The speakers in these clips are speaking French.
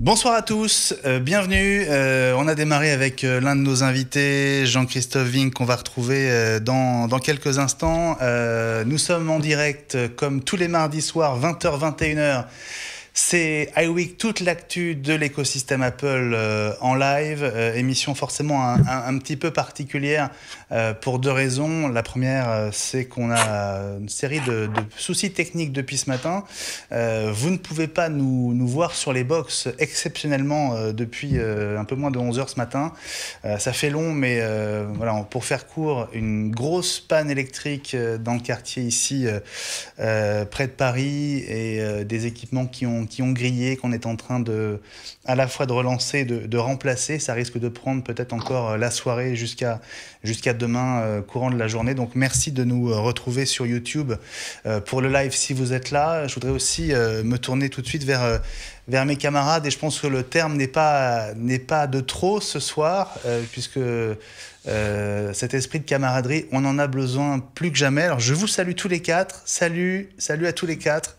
Bonsoir à tous, bienvenue. On a démarré avec l'un de nos invités, Jean-Christophe Vignes, qu'on va retrouver dans quelques instants. Nous sommes en direct, comme tous les mardis soirs, 20h-21h. C'est iWeek, toute l'actu de l'écosystème Apple en live. Émission forcément un petit peu particulière pour deux raisons. La première, c'est qu'on a une série de soucis techniques depuis ce matin. Vous ne pouvez pas nous voir sur les box exceptionnellement depuis un peu moins de 11h ce matin. Ça fait long, mais voilà, pour faire court, une grosse panne électrique dans le quartier ici, près de Paris, et des équipements qui ont grillé, qu'on est en train de à la fois de relancer, de remplacer. Ça risque de prendre peut-être encore la soirée jusqu'à demain, courant de la journée. Donc merci de nous retrouver sur YouTube pour le live si vous êtes là. Je voudrais aussi me tourner tout de suite vers mes camarades, et je pense que le terme n'est pas de trop ce soir, puisque cet esprit de camaraderie, on en a besoin plus que jamais. Alors je vous salue tous les quatre. Salut à tous les quatre.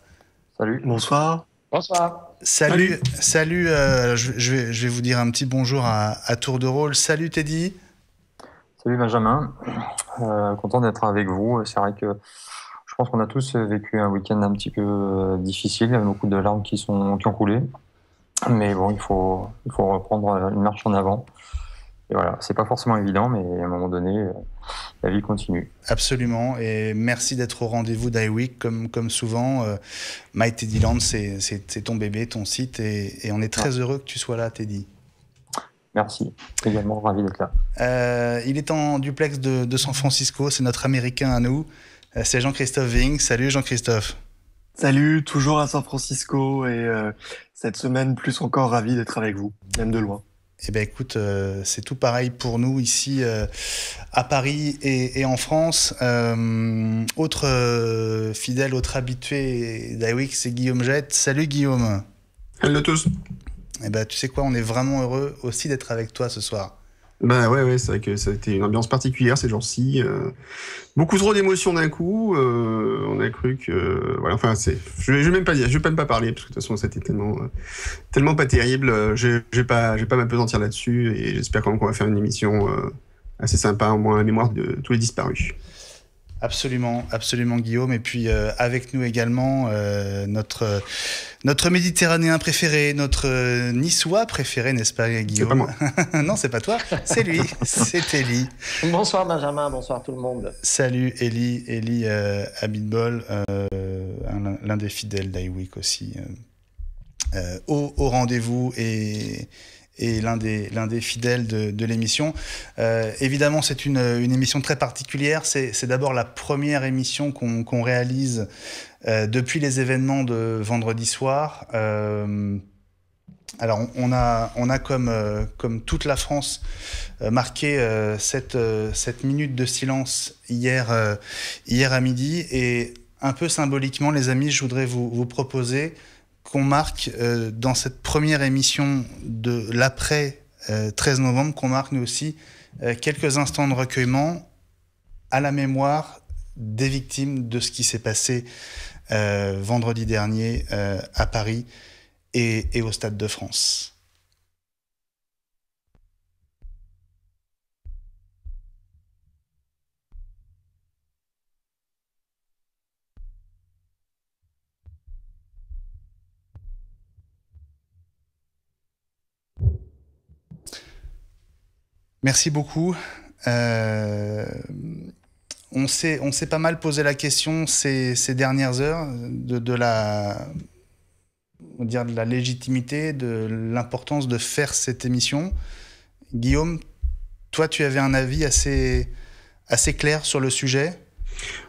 Salut. Bonsoir. Bonsoir. Salut. Je vais vous dire un petit bonjour à tour de rôle. Salut Teddy. Salut Benjamin. Content d'être avec vous. C'est vrai que je pense qu'on a tous vécu un week-end un petit peu difficile, avec beaucoup de larmes qui ont coulé. Mais bon, il faut reprendre une marche en avant. Et voilà, c'est pas forcément évident, mais à un moment donné, la vie continue. Absolument, et merci d'être au rendez-vous d'iWeek, comme souvent. My Teddy Land, c'est ton bébé, ton site, et on est très heureux que tu sois là, Teddy. Merci, également ravi d'être là. Il est en duplex de San Francisco, c'est notre Américain à nous, c'est Jean-Christophe Vignes. Salut Jean-Christophe. Salut, toujours à San Francisco, et cette semaine, plus encore ravi d'être avec vous, même de loin. Eh bien écoute, c'est tout pareil pour nous ici à Paris et en France. Autre fidèle, autre habitué d'iWeek, c'est Guillaume Gete. Salut Guillaume. Hello à tous. Eh bien tu sais quoi, on est vraiment heureux aussi d'être avec toi ce soir. Ben ouais, c'est vrai que ça a été une ambiance particulière ces jours-ci. Beaucoup trop d'émotions d'un coup. On a cru que voilà, enfin c'est. Je vais même pas parler parce que de toute façon c'était tellement pas terrible. J'ai pas m'apesantir là-dessus, et j'espère quand même qu'on va faire une émission assez sympa, au moins la mémoire de tous les disparus. Absolument Guillaume, et puis avec nous également notre Méditerranéen préféré, notre Niçois préféré, n'est-ce pas Guillaume? C'est pas moi. Non, c'est pas toi, c'est lui, c'est Élie. Bonsoir Benjamin, bonsoir tout le monde. Salut Élie, Élie Abidbol, l'un des fidèles d'iWeek aussi, au rendez-vous, et l'un des fidèles de l'émission. Évidemment, c'est une émission très particulière. C'est d'abord la première émission qu'on réalise depuis les événements de vendredi soir. Alors, on a comme toute la France marqué cette minute de silence hier à midi. Et un peu symboliquement, les amis, je voudrais vous proposer qu'on marque dans cette première émission de l'après 13 novembre, qu'on marque nous aussi quelques instants de recueillement à la mémoire des victimes de ce qui s'est passé vendredi dernier à Paris et au Stade de France. Merci beaucoup. On s'est pas mal posé la question ces dernières heures de la légitimité, de l'importance de faire cette émission. Guillaume, toi, tu avais un avis assez clair sur le sujet.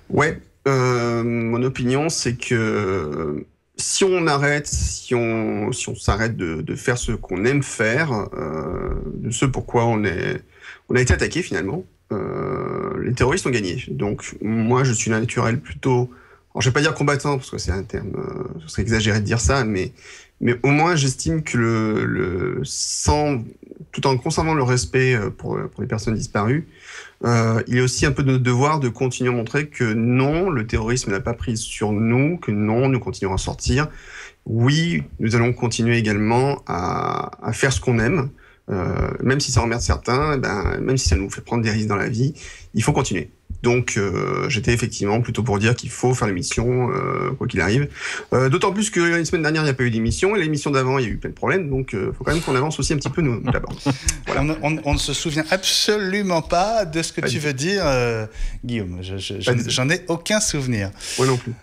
Ouais, mon opinion, c'est que si on arrête, si on s'arrête de faire ce qu'on aime faire, de ce pourquoi on a été attaqué finalement, les terroristes ont gagné. Donc moi je suis naturel plutôt Alors, je vais pas dire combattant, parce que c'est un terme, ce serait exagéré de dire ça, mais au moins, j'estime que tout en conservant le respect pour les personnes disparues, il est aussi un peu de notre devoir de continuer à montrer que non, le terrorisme n'a pas prise sur nous, que non, nous continuons à sortir. Oui, nous allons continuer également à faire ce qu'on aime, même si ça emmerde certains, même si ça nous fait prendre des risques dans la vie, il faut continuer. Donc, j'étais effectivement plutôt pour dire qu'il faut faire l'émission, quoi qu'il arrive. D'autant plus que la semaine dernière, il n'y a pas eu d'émission, et l'émission d'avant, il y a eu plein de problèmes, donc il faut quand même qu'on avance aussi un petit peu, nous, d'abord. Voilà. On ne se souvient absolument pas de ce que tu veux dire, Guillaume. J'en ai aucun souvenir. Moi non plus.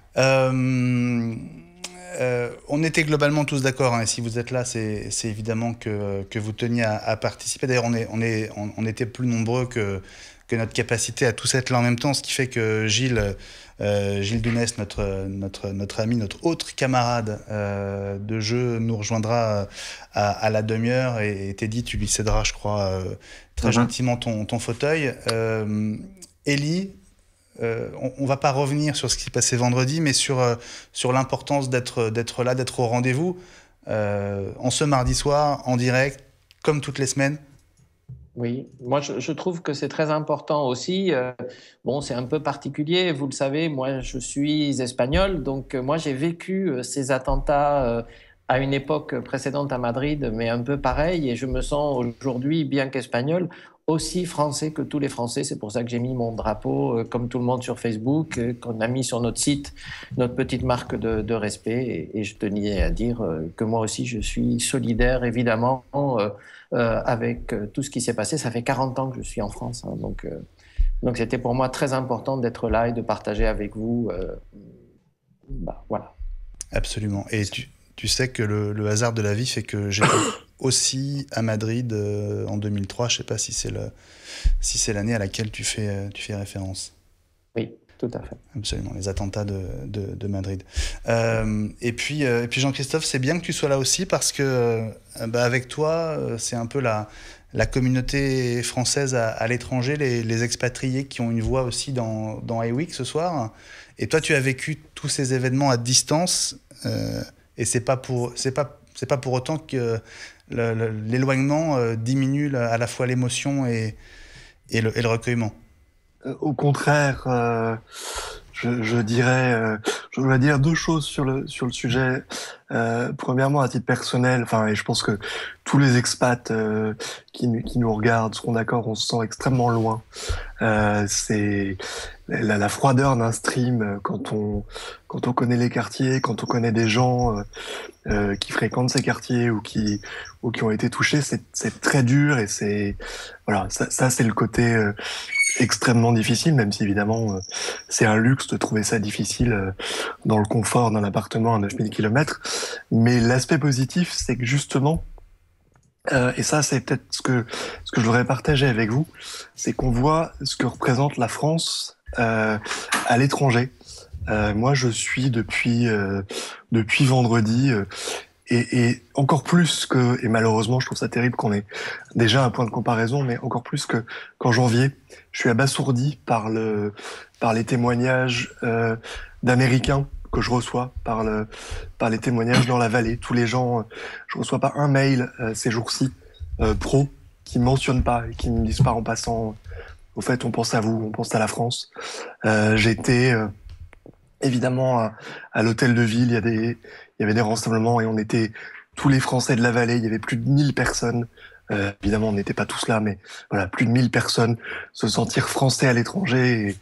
On était globalement tous d'accord, hein, et si vous êtes là, c'est évidemment que vous teniez à participer. D'ailleurs, on était plus nombreux que notre capacité à tous être là en même temps, ce qui fait que Gilles Dounès, notre ami, notre autre camarade de jeu, nous rejoindra à la demi-heure, et Teddy, tu lui céderas, je crois, très gentiment ton fauteuil. Élie, on va pas revenir sur ce qui s'est passé vendredi, mais sur l'importance d'être là, d'être au rendez-vous, en ce mardi soir, en direct, comme toutes les semaines. Oui, moi je trouve que c'est très important aussi. Bon, c'est un peu particulier, vous le savez, moi je suis espagnol, donc moi j'ai vécu ces attentats à une époque précédente à Madrid, mais un peu pareil, et je me sens aujourd'hui, bien qu'espagnol, aussi français que tous les Français. C'est pour ça que j'ai mis mon drapeau, comme tout le monde, sur Facebook, qu'on a mis sur notre site, notre petite marque de respect, et je tenais à dire que moi aussi je suis solidaire, évidemment, avec tout ce qui s'est passé. Ça fait 40 ans que je suis en France, hein, donc c'était pour moi très important d'être là et de partager avec vous. Voilà. Absolument. Et tu sais que le hasard de la vie fait que j'ai aussi à Madrid en 2003, je ne sais pas si c'est l'année à laquelle tu fais référence. Oui, tout à fait. Absolument, les attentats de Madrid. Et puis Jean-Christophe, c'est bien que tu sois là aussi, parce que avec toi, c'est un peu la communauté française à l'étranger, les expatriés qui ont une voix aussi dans iWeek ce soir. Et toi, tu as vécu tous ces événements à distance, et ce n'est pas pour autant que l'éloignement diminue à la fois l'émotion et le recueillement. Au contraire, je voudrais dire deux choses sur le sujet. Premièrement, à titre personnel, et je pense que tous les expats qui nous regardent seront d'accord, on se sent extrêmement loin. C'est la froideur d'un stream quand on connaît les quartiers, quand on connaît des gens qui fréquentent ces quartiers ou qui ont été touchés, c'est très dur, et c'est voilà, ça c'est le côté extrêmement difficile, même si évidemment c'est un luxe de trouver ça difficile dans le confort d'un appartement à 9000 km. Mais l'aspect positif, c'est que justement, et ça c'est peut-être ce que je voudrais partager avec vous, c'est qu'on voit ce que représente la France à l'étranger. Moi je suis depuis vendredi, et encore plus que, et malheureusement je trouve ça terrible qu'on ait déjà un point de comparaison, mais encore plus qu'en janvier, je suis abasourdi par les témoignages d'Américains que je reçois, par les témoignages dans la vallée. Tous les gens, je reçois pas un mail ces jours-ci pro qui ne mentionnent pas et qui ne me disent pas en passant, au fait on pense à vous, on pense à la France. J'étais évidemment à l'hôtel de ville, il y avait des rassemblements, et on était tous les Français de la vallée, il y avait plus de 1000 personnes. Évidemment, on n'était pas tous là, mais voilà, plus de 1000 personnes, se sentir français à l'étranger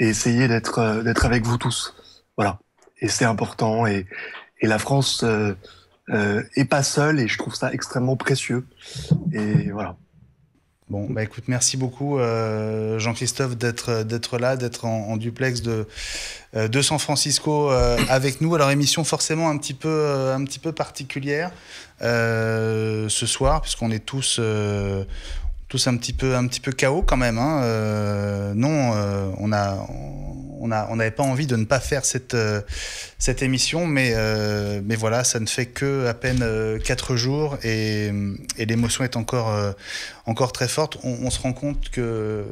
et essayer d'être avec vous tous. Voilà. Et c'est important, et la France est pas seule, et je trouve ça extrêmement précieux. Et voilà. Bon, bah écoute, merci beaucoup Jean-Christophe d'être là, d'être en duplex de San Francisco avec nous. Alors, émission forcément un petit peu particulière ce soir, puisqu'on est tous un petit peu chaos quand même, hein. Non, on n'avait pas envie de ne pas faire cette émission, mais voilà, ça ne fait que à peine 4 jours, et l'émotion est encore très forte. On se rend compte que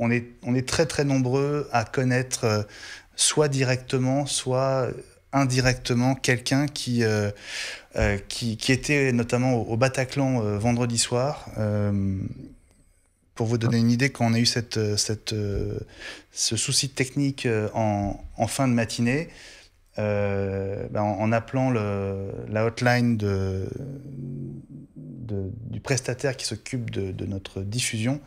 on est très très nombreux à connaître soit directement, soit indirectement, quelqu'un qui était notamment au Bataclan vendredi soir. Pour vous donner une idée, quand on a eu ce souci technique en fin de matinée, en appelant la hotline du prestataire qui s'occupe de notre diffusion,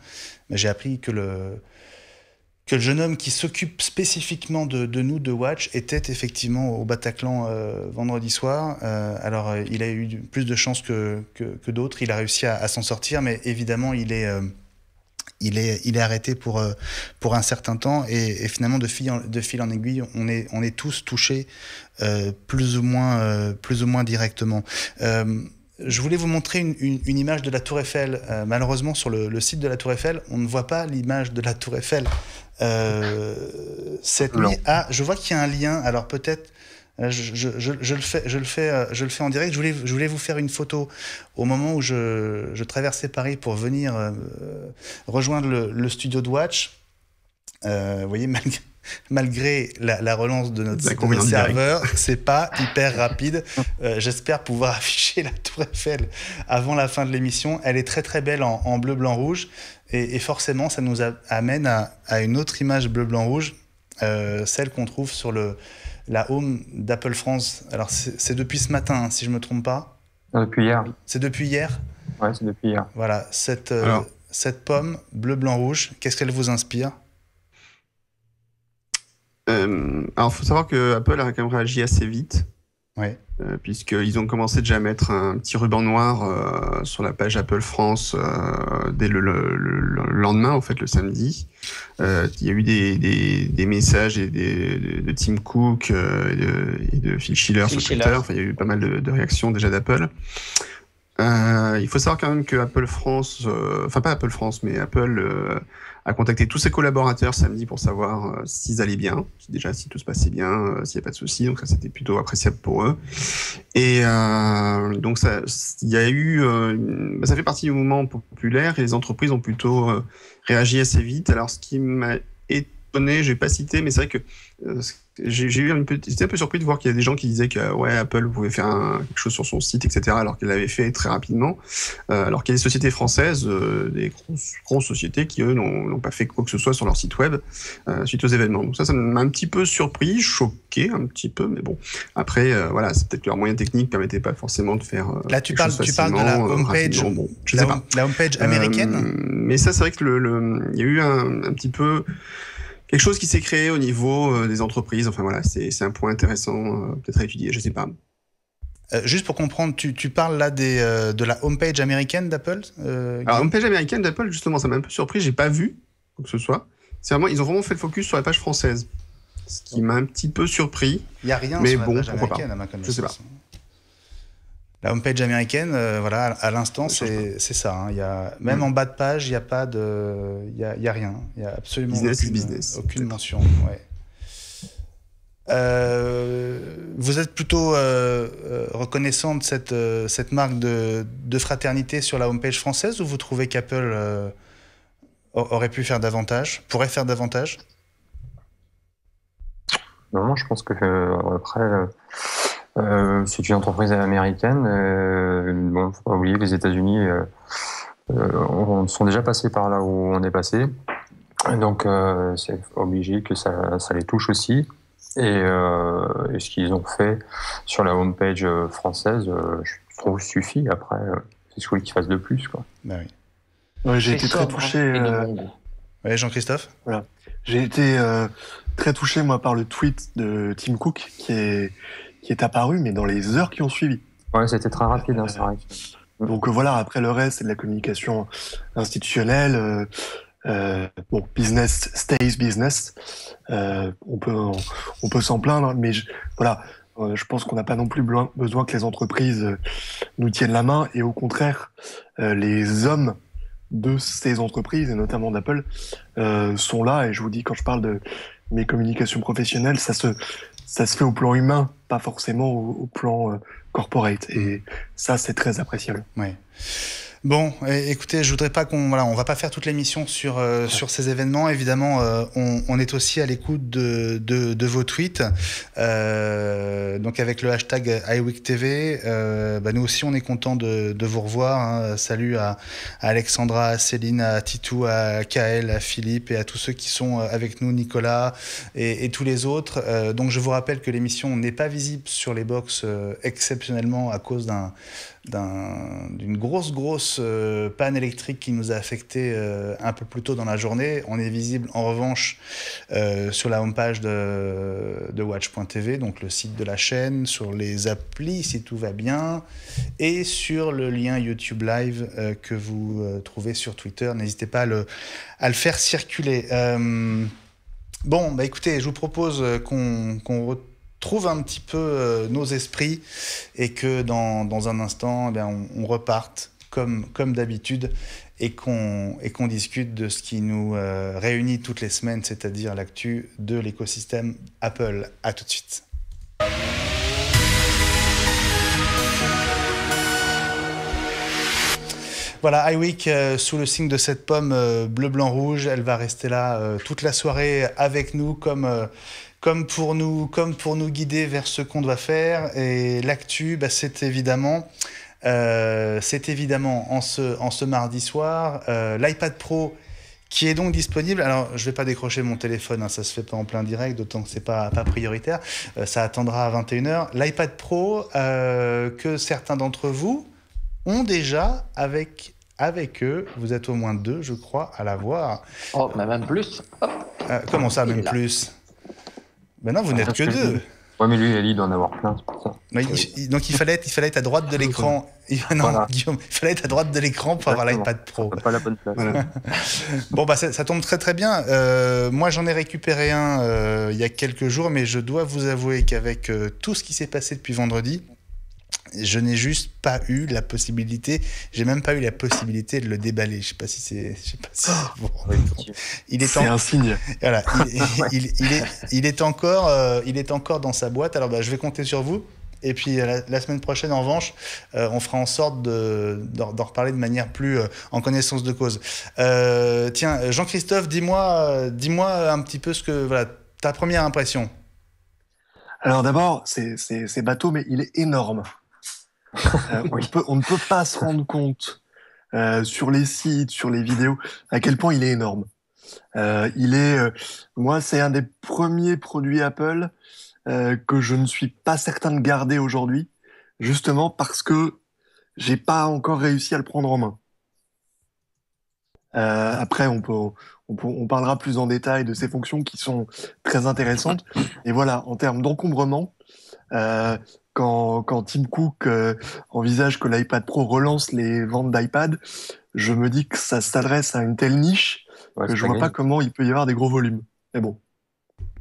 j'ai appris que le jeune homme qui s'occupe spécifiquement de nous, de OUATCH, était effectivement au Bataclan vendredi soir. Alors, il a eu plus de chance que d'autres. Il a réussi à s'en sortir, mais évidemment, il est arrêté pour un certain temps. Et finalement, de fil en aiguille, on est tous touchés plus ou moins directement. Je voulais vous montrer une image de la Tour Eiffel. Malheureusement, sur le site de la Tour Eiffel, on ne voit pas l'image de la Tour Eiffel cette nuit. Ah, je vois qu'il y a un lien. Alors peut-être, je le fais en direct. Je voulais vous faire une photo au moment où je traversais Paris pour venir rejoindre le studio de OUATCH. Vous voyez, malgré la relance de notre serveur, c'est pas hyper rapide. J'espère pouvoir afficher la Tour Eiffel avant la fin de l'émission. Elle est très très belle en bleu, blanc, rouge. Et forcément, ça nous amène à une autre image bleu, blanc, rouge, celle qu'on trouve sur la home d'Apple France. Alors, c'est depuis ce matin, hein, si je ne me trompe pas. Depuis hier. C'est depuis hier? Ouais, c'est depuis hier. Voilà, cette pomme bleu, blanc, rouge, qu'est-ce qu'elle vous inspire? Alors, il faut savoir que Apple a quand même réagi assez vite, ouais. Puisqu'ils ont commencé déjà à mettre un petit ruban noir sur la page Apple France dès le lendemain, en fait, le samedi. Il y a eu des messages de Tim Cook et de Phil Schiller sur Twitter. Enfin, il y a eu pas mal de réactions déjà d'Apple. Il faut savoir quand même que Apple France, enfin pas Apple France, mais Apple a contacté tous ses collaborateurs samedi pour savoir s'ils allaient bien, déjà si tout se passait bien, s'il n'y a pas de soucis, donc ça c'était plutôt appréciable pour eux. Et donc ça, il y a eu, ça fait partie du mouvement populaire et les entreprises ont plutôt réagi assez vite. Alors ce qui m'a étonné, je n'ai pas cité, mais c'est vrai que j'étais un peu surpris de voir qu'il y a des gens qui disaient que ouais, Apple pouvait faire quelque chose sur son site, etc., alors qu'elle l'avait fait très rapidement, alors qu'il y a des sociétés françaises, des grosses sociétés qui, eux, n'ont pas fait quoi que ce soit sur leur site web suite aux événements. Donc ça m'a un petit peu surpris, choqué un petit peu, mais bon, après, voilà, c'est peut-être que leurs moyens techniques ne permettaient pas forcément de faire là, tu parles de la homepage, bon, la homepage américaine, mais ça, c'est vrai que il y a eu un petit peu... quelque chose qui s'est créé au niveau des entreprises. Enfin voilà, c'est un point intéressant peut-être à étudier, je ne sais pas. Juste pour comprendre, tu parles là de la homepage américaine d'Apple? Alors, homepage américaine d'Apple, justement, ça m'a un peu surpris, je n'ai pas vu quoi que ce soit. C'est vraiment, ils ont vraiment fait le focus sur la page française, ce qui m'a un petit peu surpris. Il n'y a rien mais sur la page américaine, à ma connaissance. Je ne sais pas. La homepage américaine, voilà, à l'instant, c'est ça. Hein. Même en bas de page, il n'y a pas de... Il n'y a rien. Il n'y a absolument aucune mention. Ouais. Vous êtes plutôt reconnaissant de cette marque de fraternité sur la homepage française, ou vous trouvez qu'Apple aurait pu faire davantage, pourrait faire davantage? Non, je pense que après... c'est une entreprise américaine. Bon, il ne faut pas oublier que les États-Unis sont déjà passés par là où on est passé. Donc, c'est obligé que ça les touche aussi. Et ce qu'ils ont fait sur la homepage française, je trouve, suffit. Après, c'est celui qui fasse de plus, quoi. Bah oui. Ouais, j'ai été très touché. Ouais, Jean-Christophe. Voilà. J'ai été très touché, moi, par le tweet de Tim Cook qui est apparu, mais dans les heures qui ont suivi. Ouais, c'était très rapide, hein, c'est vrai. Donc voilà, après le reste, c'est de la communication institutionnelle. Bon, business stays business. On peut s'en plaindre, mais voilà, je pense qu'on n'a pas non plus besoin que les entreprises nous tiennent la main, et au contraire, les hommes de ces entreprises, et notamment d'Apple, sont là, et je vous dis, quand je parle de mes communications professionnelles, ça se fait au plan humain, pas forcément au plan corporate. Et ça, c'est très appréciable. Ouais. Bon, écoutez, je voudrais pas qu'on... Voilà, on va pas faire toute l'émission sur, sur ces événements. Évidemment, on est aussi à l'écoute de vos tweets. Donc avec le hashtag iWeekTV, bah nous aussi, on est content de vous revoir. Hein. Salut à Alexandra, à Céline, à Titou, à Kaël, à Philippe et à tous ceux qui sont avec nous, Nicolas et tous les autres. Donc je vous rappelle que l'émission n'est pas visible sur les box exceptionnellement à cause d'une grosse panne électrique qui nous a affecté un peu plus tôt dans la journée. On est visible en revanche sur la homepage de OUATCH.tv, donc le site de la chaîne, sur les applis si tout va bien, et sur le lien YouTube Live que vous trouvez sur Twitter. N'hésitez pas à le faire circuler. Bon, bah écoutez, je vous propose qu'on retrouve un petit peu nos esprits et que dans un instant, eh bien, on reparte comme d'habitude et qu'on discute de ce qui nous réunit toutes les semaines, c'est-à-dire l'actu de l'écosystème Apple. À tout de suite. Voilà, iWeek, sous le signe de cette pomme bleu-blanc-rouge, elle va rester là toute la soirée avec nous, comme pour nous guider vers ce qu'on doit faire. Et l'actu, bah, c'est évidemment en ce mardi soir, l'iPad Pro qui est donc disponible. Alors, je vais pas décrocher mon téléphone, hein, ça se fait pas en plein direct, d'autant que c'est pas prioritaire. Ça attendra à 21h. L'iPad Pro que certains d'entre vous ont déjà avec eux. Vous êtes au moins deux, je crois, à l'avoir. Oh, mais même plus. Comment ça, même plus? Ben non, vous n'êtes que deux. Oui, mais lui, Élie doit en avoir plein, c'est pour ça. Mais donc il fallait être à droite de l'écran. Non, voilà. Guillaume, il fallait être à droite de l'écran pour avoir l'iPad Pro. Pas la bonne place. Voilà. Bon, bah, ça tombe très bien. Moi, j'en ai récupéré un il y a quelques jours, mais je dois vous avouer qu'avec tout ce qui s'est passé depuis vendredi, je n'ai juste pas eu la possibilité, j'ai même pas eu la possibilité de le déballer. Je sais pas si c'est, bon, il est un signe. Voilà, il est encore dans sa boîte. Alors bah, je vais compter sur vous. Et puis la semaine prochaine, en revanche, on fera en sorte d'en reparler de manière plus en connaissance de cause. Tiens, Jean-Christophe, dis-moi un petit peu ce que, voilà, ta première impression. Alors d'abord, c'est bateau, mais il est énorme. On ne peut pas se rendre compte sur les sites, sur les vidéos, à quel point il est énorme. Moi, c'est un des premiers produits Apple que je ne suis pas certain de garder aujourd'hui, justement parce que j'ai pas encore réussi à le prendre en main. Après, on parlera plus en détail de ces fonctions qui sont très intéressantes. Et voilà, en termes d'encombrement, quand Tim Cook envisage que l'iPad Pro relance les ventes d'iPad, je me dis que ça s'adresse à une telle niche que je vois pas comment il peut y avoir des gros volumes. Mais bon.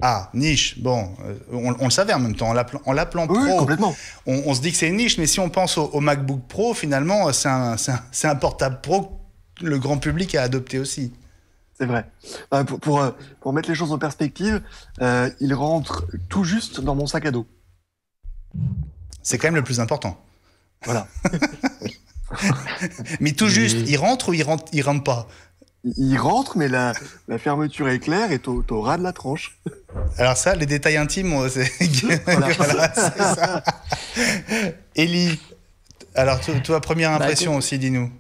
Ah, niche, bon, on le savait en même temps, en l'appelant Pro, oui, complètement. On se dit que c'est une niche, mais si on pense au MacBook Pro, finalement, c'est un portable Pro que le grand public a adopté aussi. C'est vrai. Pour mettre les choses en perspective, il rentre tout juste dans mon sac à dos. C'est quand même le plus important. Voilà. Mais tout juste, il rentre ou il rentre pas? Il rentre, mais la fermeture éclair est au ras de la tranche. Alors ça, les détails intimes, c'est... Voilà, c'est ça. Élie, alors toi, première impression aussi, dis-nous.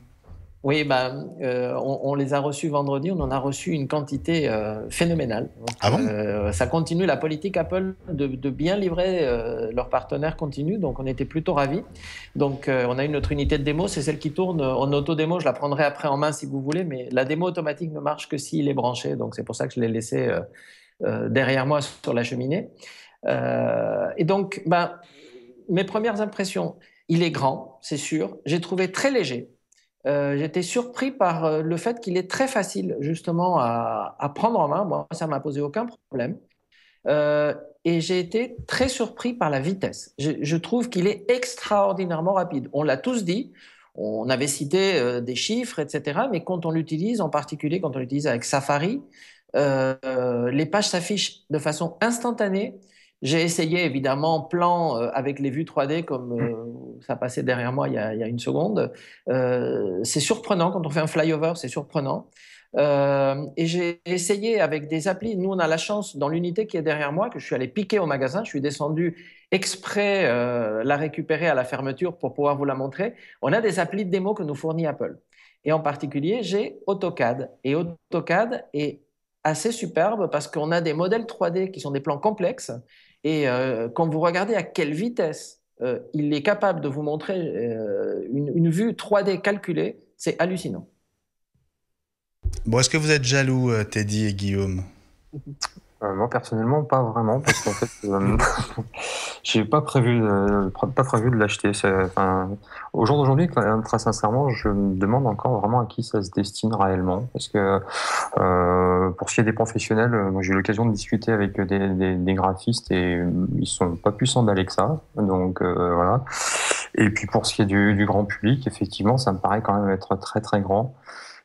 Oui, bah, on les a reçus vendredi, on en a reçu une quantité phénoménale. Donc, ah bon? Ça continue, la politique Apple de bien livrer leurs partenaires continue, donc on était plutôt ravis. Donc on a eu notre unité de démo, c'est celle qui tourne en auto-démo, je la prendrai après en main si vous voulez, mais la démo automatique ne marche que s'il est branché, donc c'est pour ça que je l'ai laissé derrière moi sur la cheminée. Et donc, bah, mes premières impressions, il est grand, c'est sûr, j'ai trouvé très léger. J'étais surpris par le fait qu'il est très facile justement à prendre en main. Moi, ça ne m'a posé aucun problème. Et j'ai été très surpris par la vitesse. Je trouve qu'il est extraordinairement rapide. On l'a tous dit, on avait cité des chiffres, etc. Mais quand on l'utilise, en particulier quand on l'utilise avec Safari, les pages s'affichent de façon instantanée. J'ai essayé évidemment plan avec les vues 3D comme ça passait derrière moi il y a une seconde. C'est surprenant quand on fait un flyover, c'est surprenant. Et j'ai essayé avec des applis. Nous, on a la chance dans l'unité qui est derrière moi que je suis allé piquer au magasin. Je suis descendu exprès la récupérer à la fermeture pour pouvoir vous la montrer. On a des applis de démo que nous fournit Apple. Et en particulier, j'ai AutoCAD. Et AutoCAD est assez superbe parce qu'on a des modèles 3D qui sont des plans complexes. Et quand vous regardez à quelle vitesse il est capable de vous montrer une vue 3D calculée, c'est hallucinant. Bon, est-ce que vous êtes jaloux, Teddy et Guillaume? Moi, personnellement, pas vraiment, parce qu'en fait, j'ai pas prévu de l'acheter. Au jour d'aujourd'hui, très sincèrement, je me demande encore vraiment à qui ça se destine réellement, parce que pour ce qui est des professionnels, j'ai eu l'occasion de discuter avec des graphistes et ils sont pas plus s'emballer que ça, donc voilà. Et puis pour ce qui est du grand public, effectivement, ça me paraît quand même être très très grand.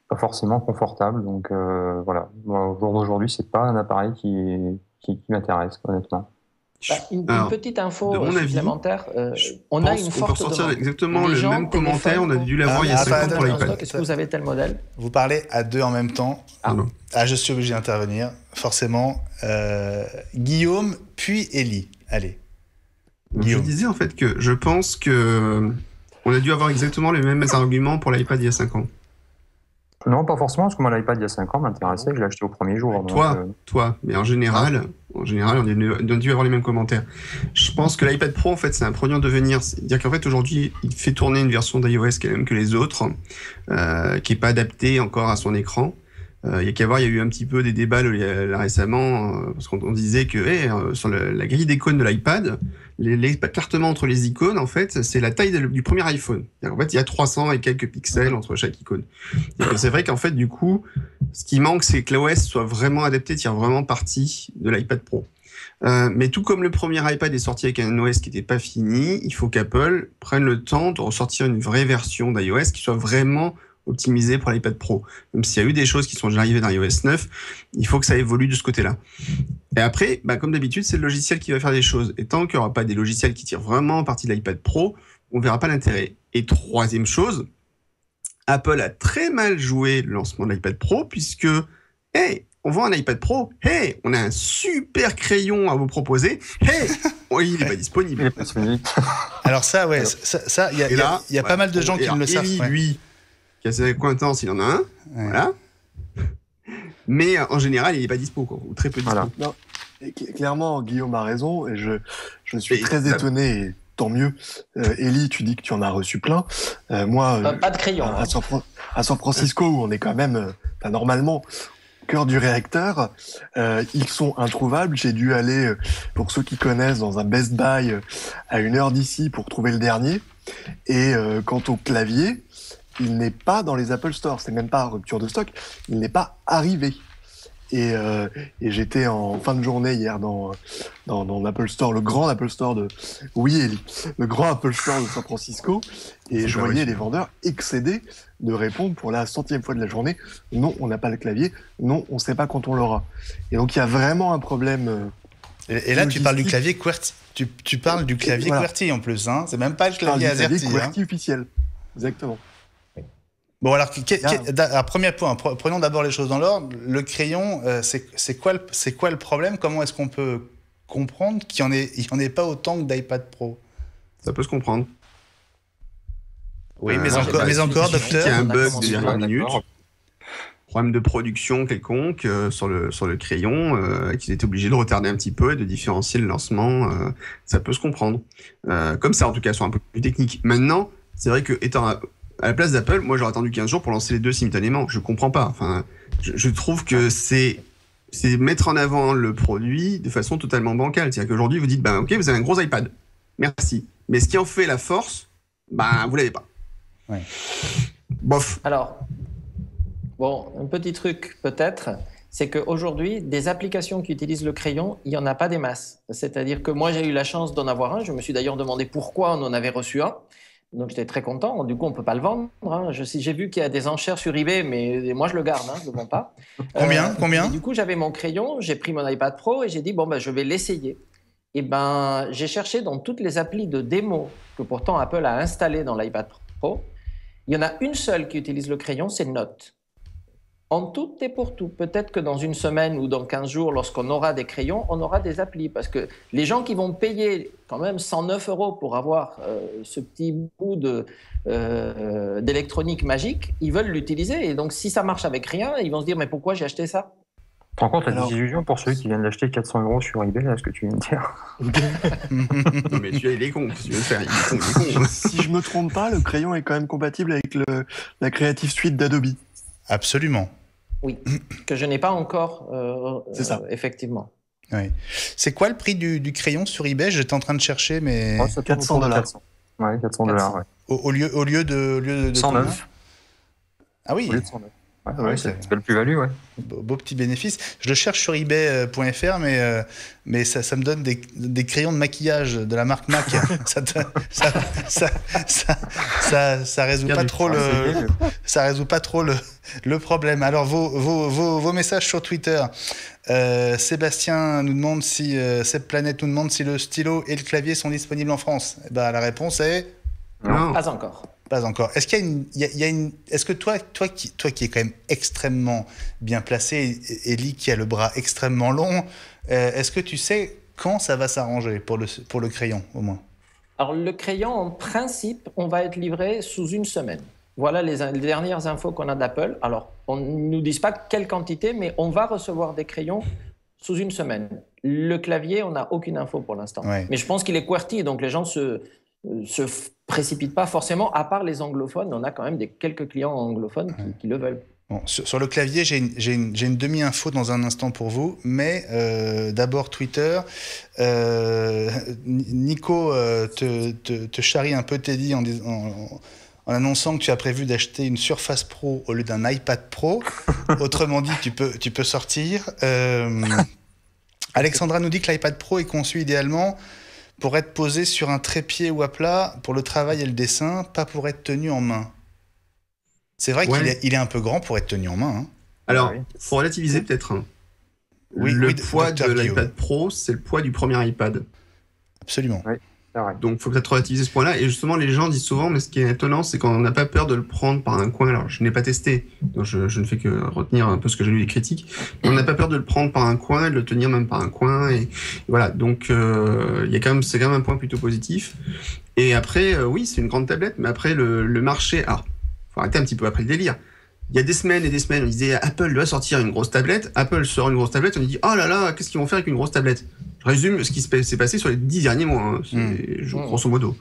Pas forcément confortable, donc voilà. Moi, au jour d'aujourd'hui, c'est pas un appareil qui m'intéresse, honnêtement. Bah, alors, une petite info supplémentaire. On a une forte. On peut ressortir exactement le même commentaire. On a dû l'avoir il y a 50 pour l'iPad. Est-ce que vous avez tel modèle? Vous parlez à deux en même temps. Ah, je suis obligé d'intervenir, forcément. Guillaume, puis Élie. Allez. Je disais en fait que je pense que on a dû avoir exactement les mêmes arguments pour l'iPad il y a 5 ans. Non, pas forcément, parce que moi, l'iPad, il y a 5 ans, m'intéressait, je l'ai acheté au premier jour. Donc toi, mais en général, on a dû avoir les mêmes commentaires. Je pense que l'iPad Pro, en fait, c'est un produit en devenir. C'est-à-dire qu'en fait, aujourd'hui, il fait tourner une version d'iOS quand même que les autres, qui n'est pas adaptée encore à son écran. Il y a qu'à voir, il y a eu un petit peu des débats là, récemment, parce qu'on disait que sur la grille d'icônes de l'iPad, l'écartement entre les icônes, en fait, c'est la taille du premier iPhone. En fait, il y a 300 et quelques pixels entre chaque icône. C'est vrai qu'en fait, du coup, ce qui manque, c'est que l'OS soit vraiment adapté, tire vraiment parti de l'iPad Pro. Mais tout comme le premier iPad est sorti avec un OS qui n'était pas fini, il faut qu'Apple prenne le temps de ressortir une vraie version d'iOS qui soit vraiment optimisé pour l'iPad Pro. Même s'il y a eu des choses qui sont déjà arrivées dans iOS 9, il faut que ça évolue de ce côté-là. Et après, bah, comme d'habitude, c'est le logiciel qui va faire des choses. Et tant qu'il n'y aura pas des logiciels qui tirent vraiment parti de l'iPad Pro, on ne verra pas l'intérêt. Et troisième chose, Apple a très mal joué le lancement de l'iPad Pro, puisque, on vend un iPad Pro, on a un super crayon à vous proposer, il n'est pas disponible. Alors ça, ouais, ça, il y a pas mal de gens qui ne le savent pas. C'est cointant s'il en a un, voilà. Mais en général, il n'est pas dispo, quoi, ou très peu dispo. Voilà. Non. Et clairement, Guillaume a raison, et je suis très étonné, et tant mieux. Élie, tu dis que tu en as reçu plein. Moi, pas de crayon. À San Francisco, où on est quand même, normalement, au cœur du réacteur, ils sont introuvables. J'ai dû aller, pour ceux qui connaissent, dans un Best Buy à 1 heure d'ici pour trouver le dernier. Et quant au clavier, il n'est pas dans les Apple Store, c'est même pas rupture de stock, il n'est pas arrivé. Et j'étais en fin de journée hier dans l'Apple Store, le grand Apple Store de... Oui, Élie, le grand Apple Store de San Francisco, et je voyais les vendeurs excédés de répondre pour la 100e fois de la journée, non, on n'a pas le clavier, non, on ne sait pas quand on l'aura. Et donc il y a vraiment un problème... Et là, tu parles du clavier QWERTY, tu parles du clavier QWERTY en plus, hein. C'est même pas le clavier AZERTY. C'est le QWERTY officiel, exactement. Bon, alors, premier point, prenons d'abord les choses dans l'ordre. Le crayon, c'est quoi le problème? Comment est-ce qu'on peut comprendre qu'il n'y en ait pas autant que d'iPad Pro? Ça peut se comprendre. Oui, mais encore, docteur. Il y a un bug de dernière minute. Problème de production quelconque sur le crayon, qu'ils étaient obligés de retarder un petit peu et de différencier le lancement. Ça peut se comprendre. Comme ça, en tout cas, sur un peu plus technique. Maintenant, c'est vrai que, à la place d'Apple, moi j'aurais attendu 15 jours pour lancer les deux simultanément. Je comprends pas. Enfin, je trouve que c'est mettre en avant le produit de façon totalement bancale. C'est-à-dire qu'aujourd'hui vous dites, bah, ok, vous avez un gros iPad, merci. Mais ce qui en fait la force, bah, vous l'avez pas. Ouais. Bof. Alors, bon, un petit truc peut-être, c'est qu'aujourd'hui, des applications qui utilisent le crayon, il n'y en a pas des masses. C'est-à-dire que moi j'ai eu la chance d'en avoir un. Je me suis d'ailleurs demandé pourquoi on en avait reçu un. Donc j'étais très content, du coup on ne peut pas le vendre. Hein. J'ai vu qu'il y a des enchères sur eBay, mais moi je le garde, hein, je ne le vends pas. Combien? Du coup j'avais mon crayon, j'ai pris mon iPad Pro et j'ai dit bon, bah, je vais l'essayer. eh ben, j'ai cherché dans toutes les applis de démo que pourtant Apple a installées dans l'iPad Pro, il y en a une seule qui utilise le crayon, c'est Notes. En tout et pour tout, peut-être que dans une semaine ou dans 15 jours, lorsqu'on aura des crayons, on aura des applis. Parce que les gens qui vont payer quand même 109 € pour avoir ce petit bout d'électronique magique, ils veulent l'utiliser. Et donc, si ça marche avec rien, ils vont se dire « mais pourquoi j'ai acheté ça ?» Tu te rends compte la désillusion pour ceux qui viennent d'acheter 400 € sur eBay, là, ce que tu viens de dire. Non mais tu es, il est con. Si je me trompe pas, le crayon est quand même compatible avec la Creative Suite d'Adobe. Absolument. Oui, que je n'ai pas encore, c'est ça. Effectivement. Oui. C'est quoi le prix du crayon sur eBay? J'étais en train de chercher, mais... Oh, $400. Ouais, $400, ouais. Au lieu de 109. Ah oui. Au lieu de 109. Ouais, c'est le plus-value, ouais. Beau petit bénéfice. Je le cherche sur eBay.fr, mais ça me donne des crayons de maquillage de la marque MAC. Ça résout pas trop le problème. Alors, vos messages sur Twitter. Sébastien nous demande si... Cette planète nous demande si le stylo et le clavier sont disponibles en France. Eh ben, la réponse est... Non. Pas encore. Pas encore. Est-ce qu'il y a est-ce que toi qui es quand même extrêmement bien placé, Élie qui a le bras extrêmement long, est-ce que tu sais quand ça va s'arranger pour le crayon au moins? Alors le crayon, en principe, on va être livré sous une semaine. Voilà les dernières infos qu'on a d'Apple. Alors on ne nous dit pas quelle quantité, mais on va recevoir des crayons sous une semaine. Le clavier, on n'a aucune info pour l'instant. Ouais. Mais je pense qu'il est QWERTY, donc les gens se précipite pas forcément, à part les anglophones. On a quand même quelques clients anglophones qui le veulent. Bon, sur le clavier, j'ai une demi-info dans un instant pour vous, mais d'abord Twitter. Nico te charrie un peu Teddy en annonçant que tu as prévu d'acheter une Surface Pro au lieu d'un iPad Pro. Autrement dit, tu peux sortir. Alexandra nous dit que l'iPad Pro est conçu idéalement pour être posé sur un trépied ou à plat, pour le travail et le dessin, pas pour être tenu en main. C'est vrai qu'il est un peu grand pour être tenu en main. Hein. Alors, il faut relativiser peut-être. Hein. Oui, le poids de l'iPad Pro, c'est le poids du premier iPad. Absolument. Oui, c'est vrai. Donc, il faut peut-être relativiser ce point-là. Et justement, les gens disent souvent, mais ce qui est étonnant, c'est qu'on n'a pas peur de le prendre par un coin. Alors, je n'ai pas testé, donc je ne fais que retenir un peu ce que j'ai lu des critiques. On n'a pas peur de le prendre par un coin, de le tenir même par un coin. Et voilà, donc c'est quand même un point plutôt positif. Et après, oui, c'est une grande tablette, mais après, le marché... Ah, il faut arrêter un petit peu après le délire. Il y a des semaines et des semaines, on disait « Apple doit sortir une grosse tablette ». Apple sort une grosse tablette, on dit « Oh là là, qu'est-ce qu'ils vont faire avec une grosse tablette ?» Je résume ce qui s'est passé sur les 10 derniers mois, hein, grosso modo.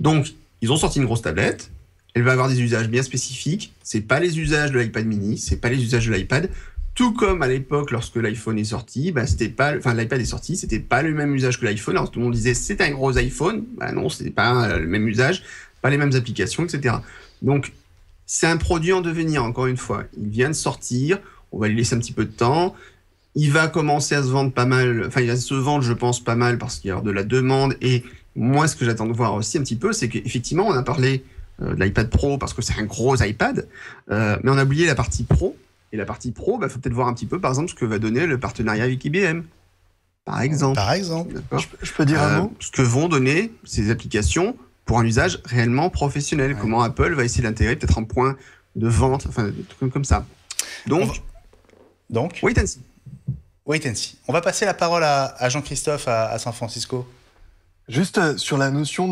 Donc, ils ont sorti une grosse tablette, elle va avoir des usages bien spécifiques, c'est pas les usages de l'iPad mini, c'est pas les usages de l'iPad, tout comme à l'époque, lorsque l'iPhone est sorti, l'iPad est sorti, c'était pas le même usage que l'iPhone. Alors tout le monde disait « C'est un gros iPhone », bah non, c'était pas le même usage, pas les mêmes applications, etc. Donc, c'est un produit en devenir, encore une fois. Il vient de sortir, on va lui laisser un petit peu de temps. Il va commencer à se vendre pas mal, enfin il va se vendre, je pense, pas mal parce qu'il y a de la demande. Et moi, ce que j'attends de voir aussi un petit peu, c'est qu'effectivement, on a parlé de l'iPad Pro parce que c'est un gros iPad, mais on a oublié la partie Pro. Et la partie Pro, il faut peut-être voir un petit peu, par exemple, ce que va donner le partenariat avec IBM. Par exemple. Par exemple. Je peux dire un mot ? Ce que vont donner ces applications pour un usage réellement professionnel. Ouais. Comment Apple va essayer d'intégrer peut-être un point de vente, enfin, des trucs comme ça. Donc wait and see. Wait and see. On va passer la parole à Jean-Christophe à San Francisco. Juste sur la notion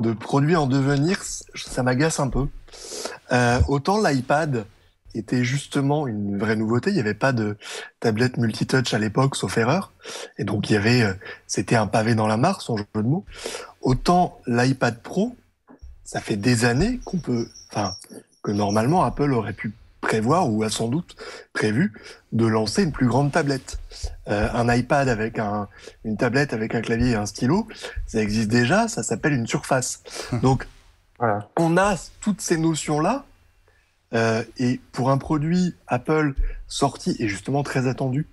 de produit en devenir, ça m'agace un peu. Autant l'iPad était justement une vraie nouveauté, il n'y avait pas de tablette multitouch à l'époque, sauf erreur, et donc c'était un pavé dans la mare, sans jeu de mots. Autant l'iPad Pro, ça fait des années que normalement Apple aurait pu prévoir, ou a sans doute prévu, de lancer une plus grande tablette. Un iPad avec une tablette avec un clavier et un stylo, ça existe déjà, ça s'appelle une Surface. Donc, voilà. On a toutes ces notions-là, et pour un produit Apple sorti, et justement très attendu,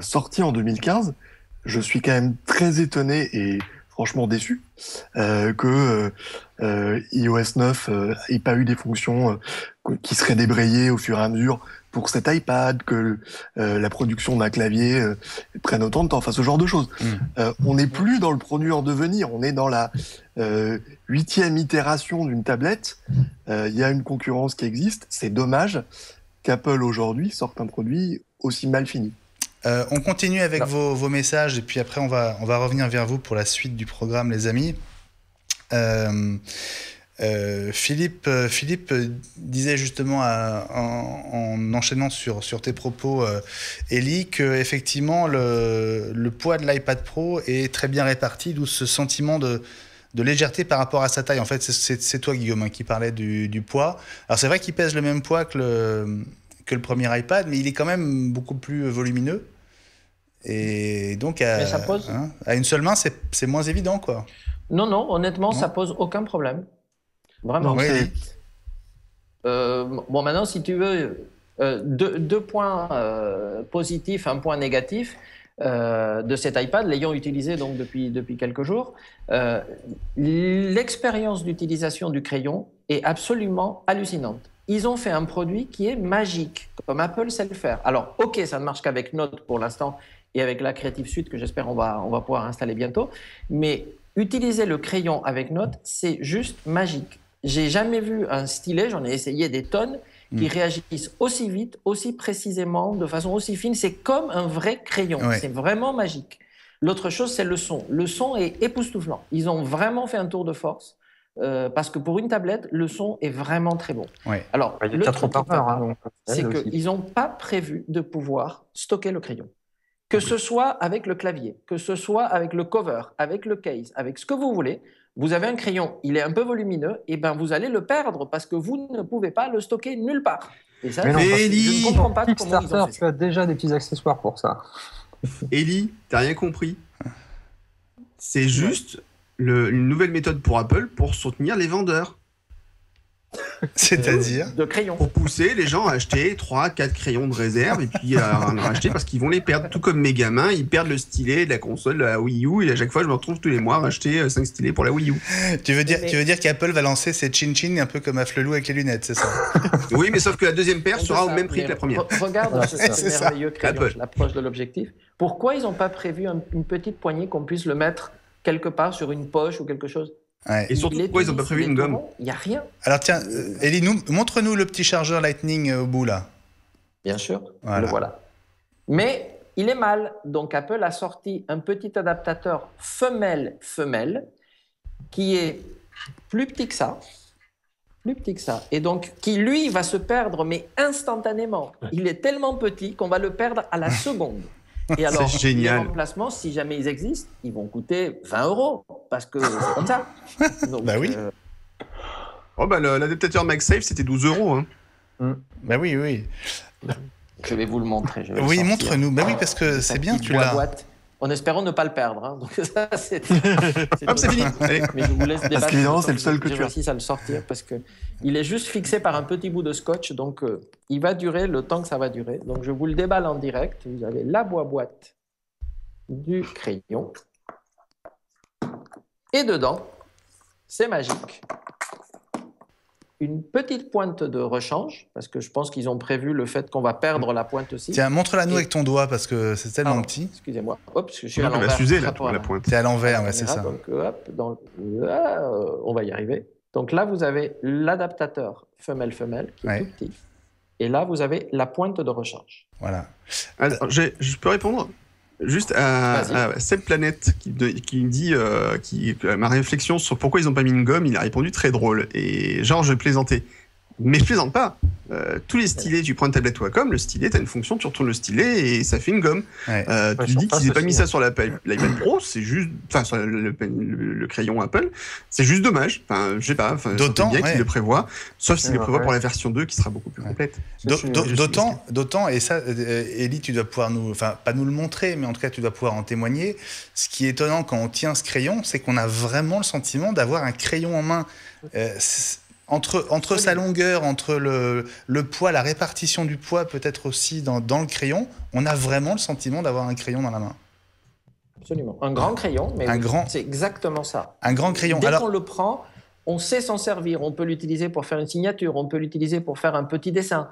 sorti en 2015, je suis quand même très étonné et franchement déçu que iOS 9 n'ait pas eu des fonctions qui seraient débrayées au fur et à mesure pour cet iPad, que la production d'un clavier prenne autant de temps, enfin ce genre de choses. On n'est plus dans le produit en devenir, on est dans la huitième itération d'une tablette. Il y a une concurrence qui existe, c'est dommage qu'Apple aujourd'hui sorte un produit aussi mal fini. On continue avec vos messages et puis après on va revenir vers vous pour la suite du programme, les amis. Philippe disait justement en enchaînant sur tes propos, Élie, qu'effectivement le poids de l'iPad Pro est très bien réparti, d'où ce sentiment de légèreté par rapport à sa taille. En fait, c'est toi, Guillaume, hein, qui parlais du poids. Alors c'est vrai qu'il pèse le même poids que le premier iPad, mais il est quand même beaucoup plus volumineux. Et donc, ça pose... hein, à une seule main, c'est moins évident, quoi. Non, honnêtement, non, ça pose aucun problème. Vraiment. Non, oui. Bon, maintenant, si tu veux, deux points positifs, un point négatif de cet iPad, l'ayant utilisé donc depuis quelques jours, l'expérience d'utilisation du crayon est absolument hallucinante. Ils ont fait un produit qui est magique, comme Apple sait le faire. Alors, ok, ça ne marche qu'avec Note pour l'instant et avec la Creative Suite que j'espère on va pouvoir installer bientôt. Mais utiliser le crayon avec Note, c'est juste magique. J'ai jamais vu un stylet, j'en ai essayé des tonnes, qui réagissent aussi vite, aussi précisément, de façon aussi fine. C'est comme un vrai crayon, ouais. C'est vraiment magique. L'autre chose, c'est le son. Le son est époustouflant. Ils ont vraiment fait un tour de force. Parce que pour une tablette, le son est vraiment très bon. Ouais. Alors, le truc qui parle, c'est qu'ils n'ont pas prévu de pouvoir stocker le crayon. Que ce soit avec le clavier, que ce soit avec le cover, avec le case, avec ce que vous voulez, vous avez un crayon, il est un peu volumineux, et ben vous allez le perdre parce que vous ne pouvez pas le stocker nulle part. Et ça, je ne comprends pas comment ils ont fait. Tu as déjà des petits accessoires pour ça. Élie, t'as rien compris. C'est juste... une nouvelle méthode pour Apple pour soutenir les vendeurs. C'est-à-dire de crayons. Pour pousser les gens à acheter 3-4 crayons de réserve et puis à en racheter parce qu'ils vont les perdre. Tout comme mes gamins, ils perdent le stylet de la console de la Wii U et à chaque fois, je me retrouve tous les mois à racheter 5 stylets pour la Wii U. Tu veux dire qu'Apple va lancer ses chin-chin un peu comme Afflelou avec les lunettes, c'est ça? Oui, mais sauf que la deuxième paire sera au même prix que la première. Regarde, c'est merveilleux crayon, l'approche de l'objectif. Pourquoi ils n'ont pas prévu une petite poignée qu'on puisse le mettre quelque part sur une poche ou quelque chose? Ouais. Et surtout, pourquoi ils n'ont pas prévu une gomme? Il n'y a rien. Alors tiens, Élie, montre-nous le petit chargeur Lightning au bout là. Bien sûr, voilà. Le voilà. Mais il est mal. Donc Apple a sorti un petit adaptateur femelle qui est plus petit que ça. Et donc, qui, lui, va se perdre, mais instantanément. Il est tellement petit qu'on va le perdre à la seconde. Et alors, les remplacements, si jamais ils existent, ils vont coûter 20 € parce que c'est comme ça. Donc, bah oui. Oh bah l'adaptateur MagSafe, c'était 12 €. Hein. Bah oui. Je vais vous le montrer. Oui, montre-nous. Bah oui, parce que c'est bien, tu l'as. En espérant ne pas le perdre. Hein. Donc ça, c'est. Hop, c'est fini. Allez. Mais je vous laisse débattre. Parce qu'évidemment, c'est le seul que tu as. Je réussis à le sortir parce que il est juste fixé par un petit bout de scotch, donc il va durer le temps que ça va durer. Donc je vous le déballe en direct. Vous avez la boîte du crayon et dedans, c'est magique. Une petite pointe de rechange, parce que je pense qu'ils ont prévu le fait qu'on va perdre la pointe aussi. Tiens, montre-la nous avec ton doigt, parce que c'est tellement petit. Excusez-moi. Hop, je suis à l'envers. Elle va s'user, là, pour la pointe. C'est à l'envers, ouais, c'est ça. Donc, hop, on va y arriver. Donc là, vous avez l'adaptateur femelle-femelle, qui est tout petit. Et là, vous avez la pointe de rechange. Voilà. Alors, je peux répondre ? Juste à cette planète qui me dit ma réflexion sur pourquoi ils n'ont pas mis une gomme, il a répondu très drôle. Et genre, je plaisantais. Mais je plaisante pas. Tous les stylets, tu prends une tablette Wacom, le stylet, tu as une fonction, tu retournes le stylet et ça fait une gomme. Tu dis qu'ils n'aient pas mis ça sur l'iPad Pro, c'est juste. Enfin, sur le crayon Apple, c'est juste dommage. Enfin, je sais pas. D'autant qu'ils le prévoient, sauf s'ils le prévoient pour la version 2 qui sera beaucoup plus complète. D'autant, et ça, Élie, tu dois pouvoir nous. Enfin, pas nous le montrer, mais en tout cas, tu dois pouvoir en témoigner. Ce qui est étonnant quand on tient ce crayon, c'est qu'on a vraiment le sentiment d'avoir un crayon en main. Entre sa longueur, entre le poids, la répartition du poids peut-être aussi dans le crayon, on a vraiment le sentiment d'avoir un crayon dans la main. Absolument. Un grand crayon, mais c'est exactement ça. Un grand crayon. Dès qu'on le prend, on sait s'en servir. On peut l'utiliser pour faire une signature, on peut l'utiliser pour faire un petit dessin.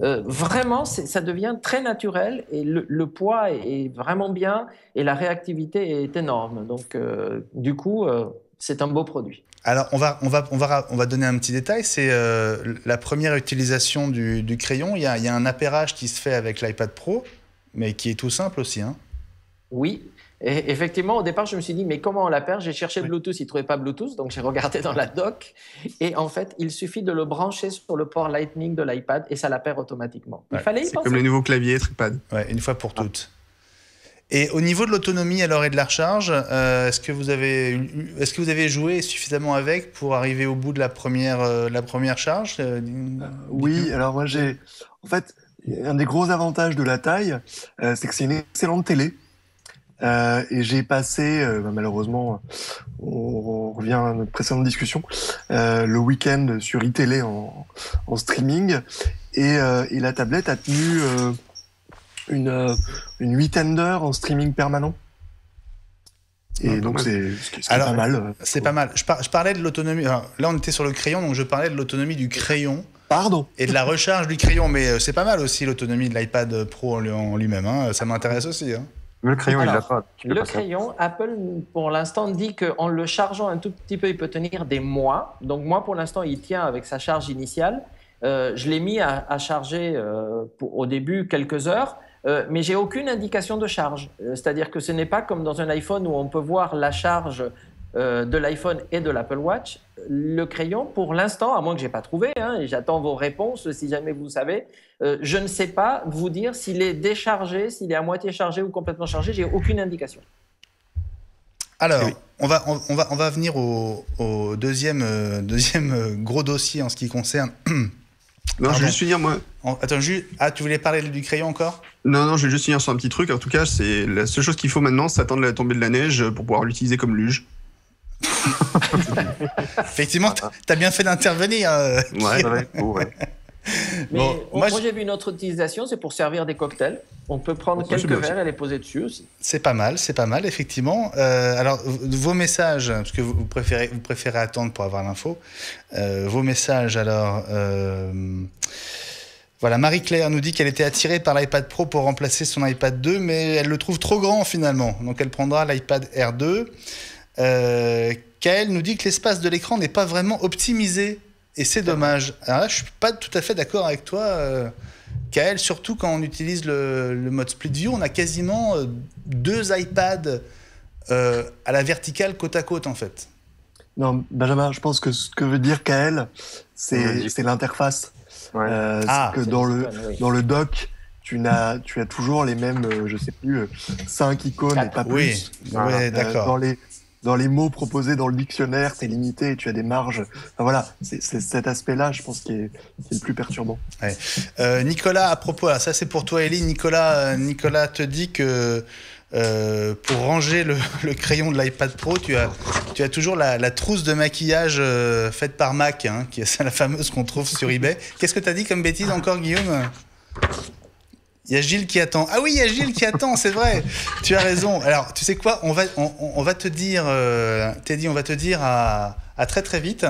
Vraiment, ça devient très naturel et le poids est vraiment bien et la réactivité est énorme. Donc, du coup, c'est un beau produit. Alors, on va donner un petit détail. C'est la première utilisation du crayon. Il y a un appairage qui se fait avec l'iPad Pro, mais qui est tout simple aussi, hein. Oui. Et effectivement, au départ, je me suis dit, mais comment on l'appaire? J'ai cherché Bluetooth, il ne trouvait pas Bluetooth, donc j'ai regardé dans la doc. Et en fait, il suffit de le brancher sur le port Lightning de l'iPad et ça l'appaire automatiquement. Il fallait y penser. C'est comme les nouveaux claviers Tripad. Ouais, une fois pour toutes. Et au niveau de l'autonomie alors et de la recharge, est-ce que vous avez joué suffisamment avec pour arriver au bout de la première charge? Oui, alors moi j'ai... En fait, un des gros avantages de la taille, c'est que c'est une excellente télé. Et j'ai passé, malheureusement, on revient à notre précédente discussion, le week-end sur iTélé en streaming, et la tablette a tenu une huitaine d'heures en streaming permanent. Et donc c'est pas mal. C'est pas mal. Je parlais de l'autonomie. Là, on était sur le crayon, donc je parlais de l'autonomie du crayon. Pardon. Et de la recharge du crayon, mais c'est pas mal aussi l'autonomie de l'iPad Pro en lui-même, hein. Ça m'intéresse aussi, hein. Le crayon, alors, il l'a pas. Le crayon, Apple, pour l'instant, dit qu'en le chargeant un tout petit peu, il peut tenir des mois. Donc moi, pour l'instant, il tient avec sa charge initiale. Je l'ai mis à charger au début quelques heures, mais j'ai aucune indication de charge. C'est-à-dire que ce n'est pas comme dans un iPhone où on peut voir la charge de l'iPhone et de l'Apple Watch. Le crayon, pour l'instant, à moins que je n'ai pas trouvé, hein, et j'attends vos réponses si jamais vous savez, je ne sais pas vous dire s'il est déchargé, s'il est à moitié chargé ou complètement chargé, j'ai aucune indication. Alors, oui. on va venir au deuxième gros dossier en ce qui concerne... Non, je vais juste finir, moi. Attends, tu voulais parler du crayon encore? Non, je vais juste finir sur un petit truc. En tout cas, c'est la seule chose qu'il faut maintenant, c'est attendre la tombée de la neige pour pouvoir l'utiliser comme luge. Effectivement, t'as bien fait d'intervenir. Ouais. Mais moi, j'ai vu une autre utilisation, c'est pour servir des cocktails. On peut prendre quelques verres et les poser dessus aussi. C'est pas mal, effectivement. Alors, vos messages, parce que vous préférez attendre pour avoir l'info. Vos messages, alors... Voilà, Marie-Claire nous dit qu'elle était attirée par l'iPad Pro pour remplacer son iPad 2, mais elle le trouve trop grand, finalement. Donc, elle prendra l'iPad Air 2. Kaël nous dit que l'espace de l'écran n'est pas vraiment optimisé. Et c'est dommage. Alors là, je ne suis pas tout à fait d'accord avec toi, Kaël, surtout quand on utilise le mode Split View. On a quasiment deux iPads à la verticale côte à côte, en fait. Non, Benjamin, je pense que ce que veut dire Kaël, c'est l'interface. Ouais. Que dans le dock, tu as toujours les mêmes, je ne sais plus, 5 icônes et pas plus. Oui, d'accord. Dans les mots proposés dans le dictionnaire, c'est limité, tu as des marges. Enfin, voilà, c'est cet aspect-là, je pense, qui est le plus perturbant. Ouais. Nicolas, à propos, ça c'est pour toi, Élie. Nicolas te dit que pour ranger le crayon de l'iPad Pro, tu as toujours la trousse de maquillage faite par Mac, hein, qui est la fameuse qu'on trouve sur eBay. Qu'est-ce que tu as dit comme bêtise encore, Guillaume ? Il y a Gilles qui attend. Ah oui, il y a Gilles qui attend, c'est vrai. Tu as raison. Alors, tu sais quoi, on va te dire, Teddy, on va te dire à très très vite.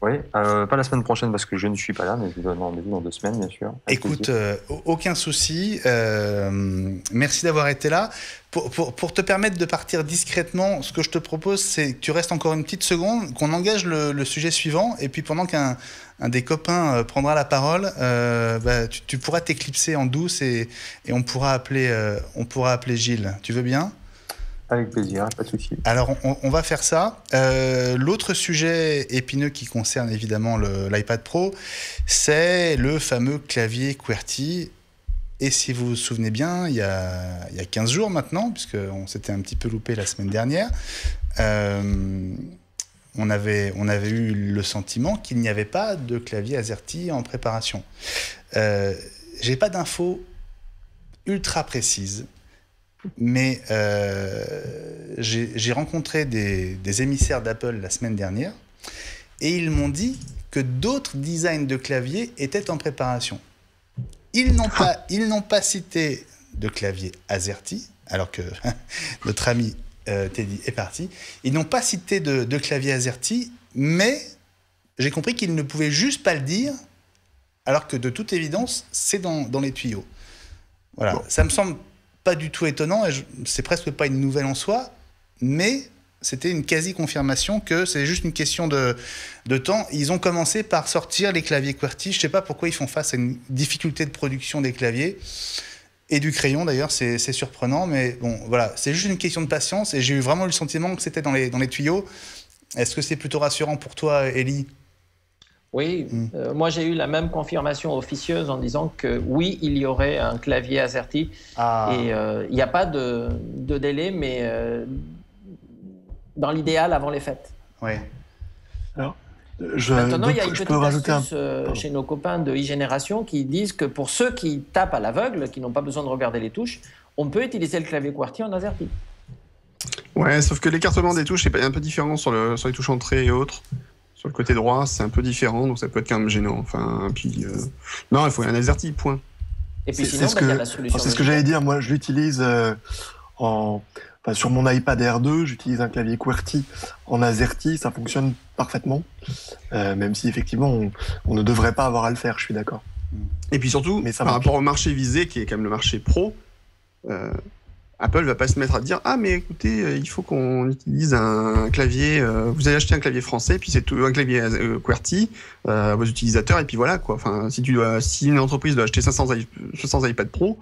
Oui, pas la semaine prochaine parce que je ne suis pas là, mais je vous donne rendez-vous dans 2 semaines, bien sûr. Écoute, aucun souci. Merci d'avoir été là. Pour te permettre de partir discrètement, ce que je te propose, c'est que tu restes encore une petite seconde, qu'on engage le sujet suivant, et puis pendant qu'un des copains prendra la parole, tu pourras t'éclipser en douce et on pourra appeler Gilles. Tu veux bien ? Avec plaisir, pas de souci. Alors, on va faire ça. L'autre sujet épineux qui concerne évidemment l'iPad Pro, c'est le fameux clavier QWERTY. Et si vous vous souvenez bien, il y a 15 jours maintenant, puisqu'on s'était un petit peu loupé la semaine dernière, on avait eu le sentiment qu'il n'y avait pas de clavier AZERTY en préparation. J'ai pas d'infos ultra précises. Mais j'ai rencontré des émissaires d'Apple la semaine dernière et ils m'ont dit que d'autres designs de clavier étaient en préparation. Ils n'ont pas cité de clavier AZERTY, alors que notre ami Teddy est parti. Ils n'ont pas cité de clavier AZERTY, mais j'ai compris qu'ils ne pouvaient juste pas le dire, alors que de toute évidence, c'est dans les tuyaux. Voilà, bon. Ça me semble pas du tout étonnant, et c'est presque pas une nouvelle en soi, mais c'était une quasi-confirmation que c'est juste une question de temps. Ils ont commencé par sortir les claviers QWERTY. Je ne sais pas pourquoi ils font face à une difficulté de production des claviers et du crayon d'ailleurs, c'est surprenant, mais bon, voilà, c'est juste une question de patience et j'ai eu vraiment le sentiment que c'était dans les tuyaux. Est-ce que c'est plutôt rassurant pour toi, Élie? Oui, moi j'ai eu la même confirmation officieuse en disant que oui, il y aurait un clavier AZERTY. Ah. Et il n'y a pas de délai, mais dans l'idéal avant les fêtes. Oui. Alors, maintenant, il y a une petite astuce chez nos copains de e-génération qui disent que pour ceux qui tapent à l'aveugle, qui n'ont pas besoin de regarder les touches, on peut utiliser le clavier QWERTY en AZERTY. Ouais, sauf que l'écartement des touches est un peu différent sur les touches entrée et autres. Sur le côté droit, c'est un peu différent, donc ça peut être quand même gênant. Enfin, puis, non, il faut un AZERTY, point. Et puis sinon, il y a la solution. C'est ce que j'allais dire. Moi, je l'utilise sur mon iPad Air 2, j'utilise un clavier QWERTY en AZERTY, ça fonctionne parfaitement, même si effectivement, on ne devrait pas avoir à le faire, je suis d'accord. Et puis surtout, mais ça par rapport au marché visé, qui est quand même le marché pro, Apple ne va pas se mettre à dire « Ah, mais écoutez, il faut qu'on utilise un clavier... vous allez acheter un clavier français, puis c'est un clavier QWERTY à vos utilisateurs, et puis voilà, quoi. » Enfin, si une entreprise doit acheter 500 iPad Pro,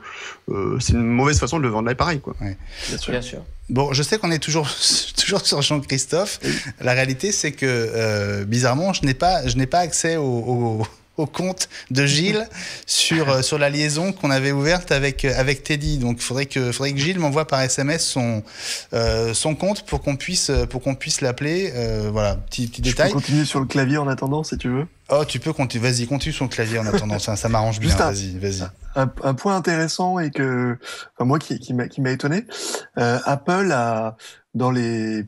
c'est une mauvaise façon de le vendre l'appareil, quoi. Ouais. Bien sûr. Bien sûr. Bon, je sais qu'on est toujours sur Jean-Christophe. Oui. La réalité, c'est que, bizarrement, je n'ai pas accès au compte de Gilles sur la liaison qu'on avait ouverte avec Teddy. Donc, il faudrait que Gilles m'envoie par SMS son compte pour qu'on puisse l'appeler. Voilà, petit détail. Tu peux continuer sur le clavier en attendant, si tu veux. Oh, tu peux continuer. Vas-y, continue sur le clavier en attendant. Ça m'arrange bien. Vas-y. Un point intéressant et que, enfin, moi, qui m'a étonné, Apple a, dans les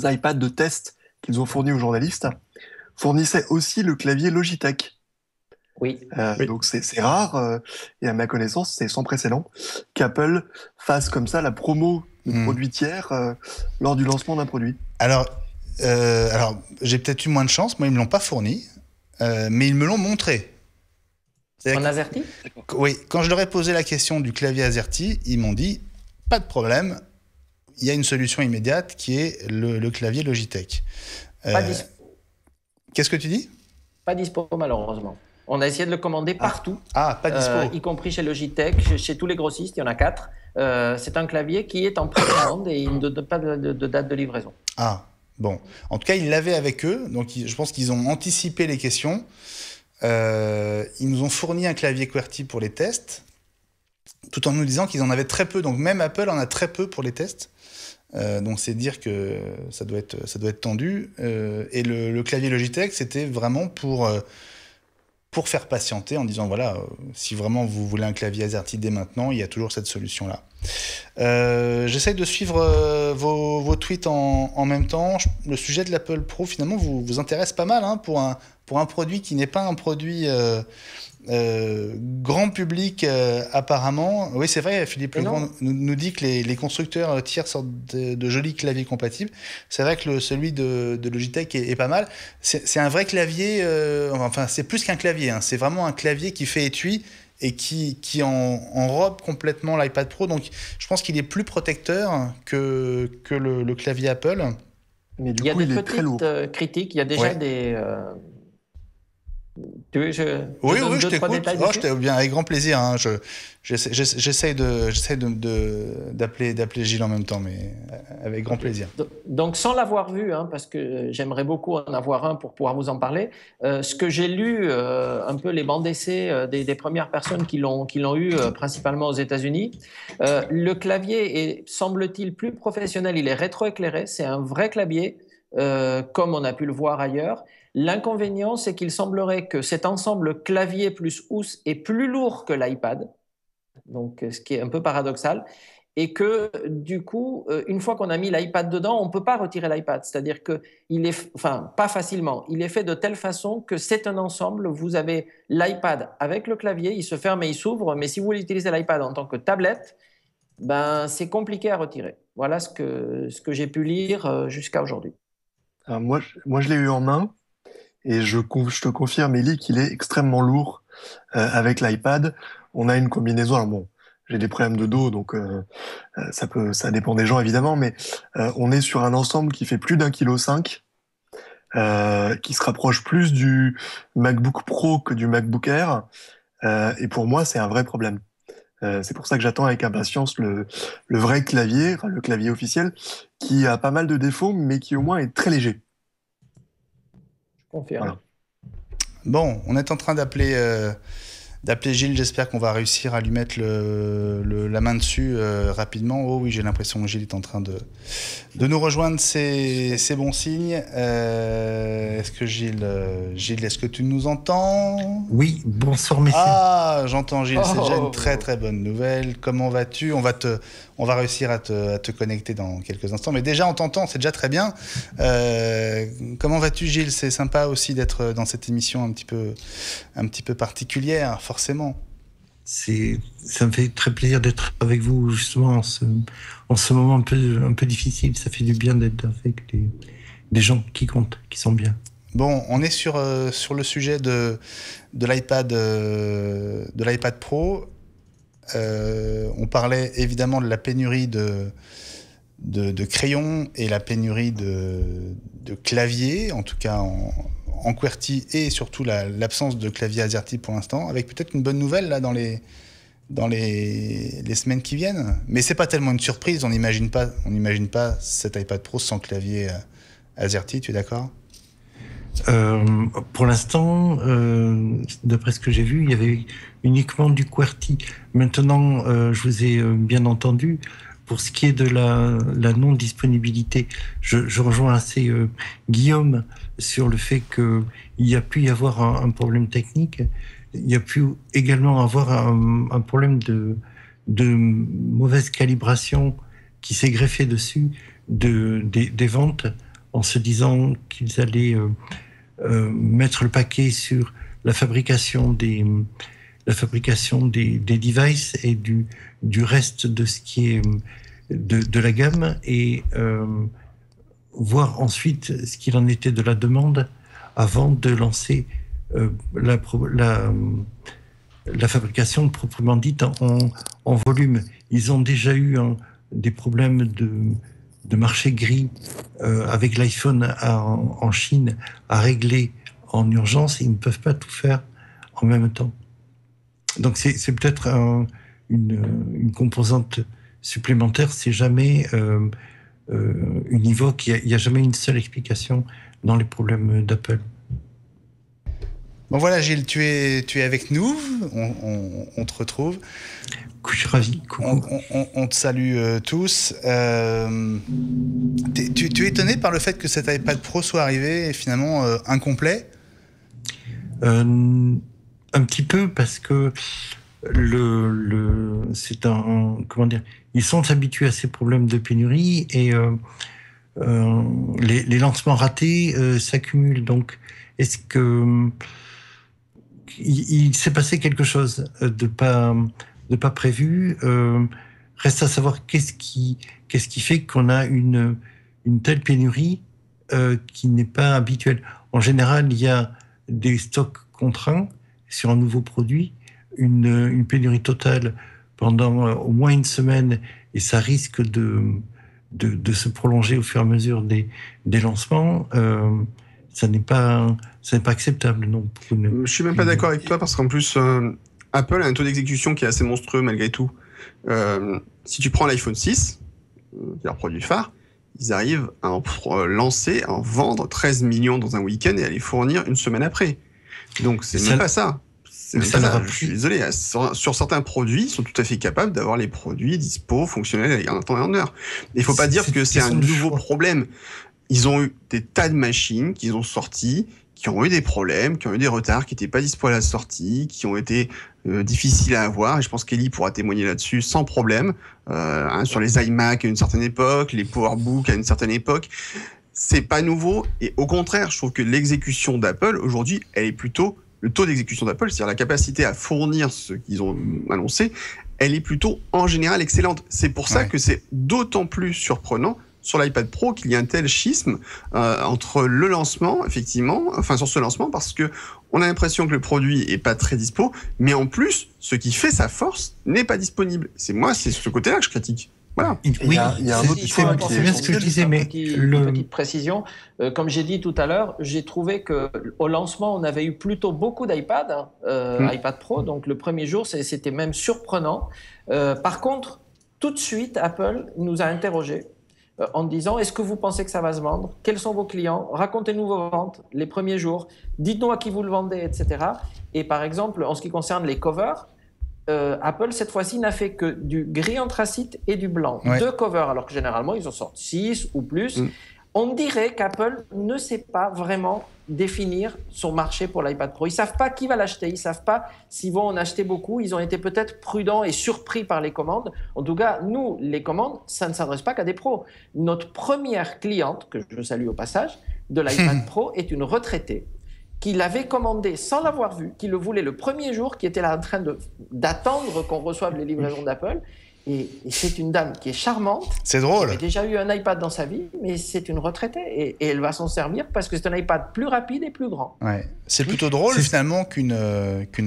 iPads de test qu'ils ont fournis aux journalistes, fournissait aussi le clavier Logitech. Oui. Oui. Donc c'est rare, et à ma connaissance, c'est sans précédent qu'Apple fasse comme ça la promo de produits tiers lors du lancement d'un produit. Alors j'ai peut-être eu moins de chance, moi ils ne me l'ont pas fourni, mais ils me l'ont montré. En AZERTY ? Oui, quand je leur ai posé la question du clavier AZERTY, ils m'ont dit, pas de problème, il y a une solution immédiate qui est le clavier Logitech. Qu'est-ce que tu dis? Pas dispo, malheureusement. On a essayé de le commander partout. Ah, pas dispo. Y compris chez Logitech, chez tous les grossistes, il y en a 4. C'est un clavier qui est en précommande et il ne donne pas de date de livraison. Ah, bon. En tout cas, ils l'avaient avec eux. Donc, je pense qu'ils ont anticipé les questions. Ils nous ont fourni un clavier QWERTY pour les tests, tout en nous disant qu'ils en avaient très peu. Donc, même Apple en a très peu pour les tests. Donc c'est dire que ça doit être tendu, et le clavier Logitech c'était vraiment pour faire patienter en disant voilà, si vraiment vous voulez un clavier AZERTY dès maintenant, il y a toujours cette solution là. J'essaie de suivre vos tweets en même temps. Le sujet de l'Apple Pro finalement vous intéresse pas mal, hein, pour un produit qui n'est pas un produit grand public, apparemment. Oui, c'est vrai, Philippe Legrand nous dit que les constructeurs tiers sortent de jolis claviers compatibles. C'est vrai que celui de Logitech est pas mal. C'est un vrai clavier, enfin, c'est plus qu'un clavier, hein. C'est vraiment un clavier qui fait étui et qui enrobe complètement l'iPad Pro. Donc, je pense qu'il est plus protecteur que le clavier Apple. Mais du coup, il est très lourd. Il y a des petites critiques, il y a déjà des... Tu veux, je t'écoute. Oh, bien, avec grand plaisir. Hein. J'essaie d'appeler Gilles en même temps, mais avec grand plaisir. Donc, sans l'avoir vu, hein, parce que j'aimerais beaucoup en avoir un pour pouvoir vous en parler, ce que j'ai lu, un peu les bancs d'essai des premières personnes qui l'ont eu, principalement aux États-Unis, le clavier est, semble-t-il, plus professionnel. Il est rétroéclairé, c'est un vrai clavier, comme on a pu le voir ailleurs. L'inconvénient, c'est qu'il semblerait que cet ensemble clavier plus housse est plus lourd que l'iPad, donc ce qui est un peu paradoxal, et que du coup, une fois qu'on a mis l'iPad dedans, on ne peut pas retirer l'iPad, c'est-à-dire qu'il est, enfin pas facilement, il est fait de telle façon que c'est un ensemble, vous avez l'iPad avec le clavier, il se ferme et il s'ouvre, mais si vous voulez utiliser l'iPad en tant que tablette, ben, c'est compliqué à retirer. Voilà ce que j'ai pu lire jusqu'à aujourd'hui. Alors moi, je l'ai eu en main et je te confirme, Élie, qu'il est extrêmement lourd avec l'iPad. On a une combinaison. Alors bon, j'ai des problèmes de dos, donc ça dépend des gens évidemment, mais on est sur un ensemble qui fait plus d'1,5 kg, qui se rapproche plus du MacBook Pro que du MacBook Air. Et pour moi, c'est un vrai problème. C'est pour ça que j'attends avec impatience le vrai clavier, enfin, le clavier officiel, qui a pas mal de défauts, mais qui au moins est très léger. Je confirme. Voilà. Bon, on est en train d'appeler Gilles, j'espère qu'on va réussir à lui mettre la main dessus rapidement. Oh oui, j'ai l'impression que Gilles est en train de nous rejoindre, c'est bon signe. Est-ce que Gilles, est-ce que tu nous entends? Oui, bonsoir messieurs. Ah, j'entends Gilles, c'est déjà une très très bonne nouvelle. Comment vas-tu? On va réussir à te connecter dans quelques instants, mais déjà on t'entend, c'est déjà très bien. Comment vas-tu Gilles? C'est sympa aussi d'être dans cette émission un petit peu particulière. Forcément. Ça me fait très plaisir d'être avec vous justement en ce moment un peu difficile. Ça fait du bien d'être avec des gens qui comptent, qui sont bien. Bon, on est sur le sujet de l'iPad Pro. On parlait évidemment de la pénurie de crayons et la pénurie de claviers, en tout cas en QWERTY, et surtout l'absence de clavier AZERTY pour l'instant, avec peut-être une bonne nouvelle là dans les semaines qui viennent. Mais c'est pas tellement une surprise, on n'imagine pas cet iPad Pro sans clavier AZERTY, tu es d'accord? Pour l'instant, d'après ce que j'ai vu, il y avait uniquement du QWERTY. Maintenant, je vous ai bien entendu. Pour ce qui est de la non-disponibilité, je rejoins assez Guillaume sur le fait qu'il y a pu y avoir un problème technique. Il y a pu également avoir un problème de mauvaise calibration qui s'est greffé dessus des ventes, en se disant qu'ils allaient mettre le paquet sur la fabrication des devices et du reste de ce qui est de la gamme, et voir ensuite ce qu'il en était de la demande avant de lancer la fabrication proprement dite en volume. Ils ont déjà eu des problèmes de marché gris avec l'iPhone en Chine à régler en urgence. Ils ne peuvent pas tout faire en même temps. Donc c'est peut-être une composante supplémentaire. C'est jamais univoque. Il n'y a jamais une seule explication dans les problèmes d'Apple. Bon voilà Gilles, tu es avec nous. On te retrouve. Je suis ravi. On te salue tous. Tu es étonné par le fait que cet iPad Pro soit arrivé finalement incomplet? Un petit peu, parce que c'est comment dire, ils sont habitués à ces problèmes de pénurie, et les lancements ratés s'accumulent. Donc, est-ce que il s'est passé quelque chose de pas prévu? Reste à savoir qu'est-ce qui fait qu'on a une telle pénurie qui n'est pas habituelle. En général, il y a des stocks contraints sur un nouveau produit, une pénurie totale pendant au moins une semaine, et ça risque de se prolonger au fur et à mesure des lancements. Ça n'est pas acceptable, non. Je suis même pas d'accord avec toi, parce qu'en plus, Apple a un taux d'exécution qui est assez monstrueux malgré tout. Si tu prends l'iPhone 6, qui est leur produit phare, ils arrivent à en lancer, à en vendre 13 millions dans un week-end et à les fournir une semaine après. Donc, c'est même pas ça. C'est même pas ça. Je suis désolé. Sur certains produits, ils sont tout à fait capables d'avoir les produits dispo, fonctionnels, en temps et en heure. Il ne faut pas dire que c'est un nouveau problème. Ils ont eu des tas de machines qu'ils ont sorties, qui ont eu des problèmes, qui ont eu des retards, qui n'étaient pas dispo à la sortie, qui ont été difficiles à avoir. Et je pense qu'Élie pourra témoigner là-dessus sans problème. Sur les iMac à une certaine époque, les PowerBook à une certaine époque. C'est pas nouveau, et au contraire, je trouve que l'exécution d'Apple aujourd'hui, elle est plutôt, le taux d'exécution d'Apple, c'est-à-dire la capacité à fournir ce qu'ils ont annoncé, elle est plutôt en général excellente. C'est pour ça que c'est d'autant plus surprenant sur l'iPad Pro qu'il y a un tel schisme entre le lancement, effectivement, enfin sur ce lancement, parce que on a l'impression que le produit n'est pas très dispo, mais en plus, ce qui fait sa force n'est pas disponible. C'est ce côté-là que je critique. Voilà. Il y a un autre point qui est bien ce que je disais, mais une petite précision. Comme j'ai dit tout à l'heure, j'ai trouvé qu'au lancement, on avait eu plutôt beaucoup d'iPad, iPad Pro, donc le premier jour, c'était même surprenant. Par contre, tout de suite, Apple nous a interrogés en disant « Est-ce que vous pensez que ça va se vendre ? Quels sont vos clients ? Racontez-nous vos ventes les premiers jours. Dites-nous à qui vous le vendez, etc. » Et par exemple, en ce qui concerne les covers, Apple, cette fois-ci, n'a fait que du gris anthracite et du blanc. Ouais. 2 covers, alors que généralement, ils en sortent 6 ou plus. On dirait qu'Apple ne sait pas vraiment définir son marché pour l'iPad Pro. Ils ne savent pas qui va l'acheter, ils ne savent pas s'ils vont en acheter beaucoup. Ils ont été peut-être prudents et surpris par les commandes. En tout cas, nous, les commandes, ça ne s'adresse pas qu'à des pros. Notre première cliente, que je salue au passage, de l'iPad Pro est une retraitée qui l'avait commandé sans l'avoir vu, qui le voulait le premier jour, qui était là en train d'attendre qu'on reçoive les livraisons d'Apple. Et c'est une dame qui est charmante. C'est drôle. Elle a déjà eu un iPad dans sa vie, mais c'est une retraitée. Et elle va s'en servir parce que c'est un iPad plus rapide et plus grand. Ouais. C'est plutôt drôle, finalement, qu'une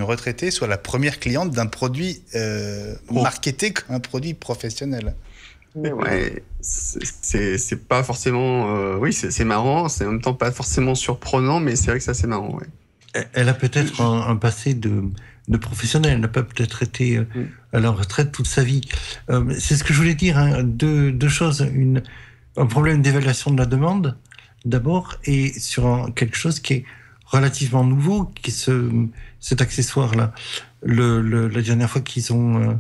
retraitée soit la première cliente d'un produit marketé comme un produit professionnel. Ouais, c'est pas forcément... oui, c'est marrant, c'est en même temps pas forcément surprenant, mais c'est vrai que ça, c'est marrant, ouais. Elle a peut-être un passé de professionnel, elle n'a pas peut-être été à la retraite toute sa vie. C'est ce que je voulais dire, hein, deux choses. Un problème d'évaluation de la demande, d'abord, et sur quelque chose qui est relativement nouveau, qui est cet accessoire-là. La dernière fois qu'ils ont... enfin,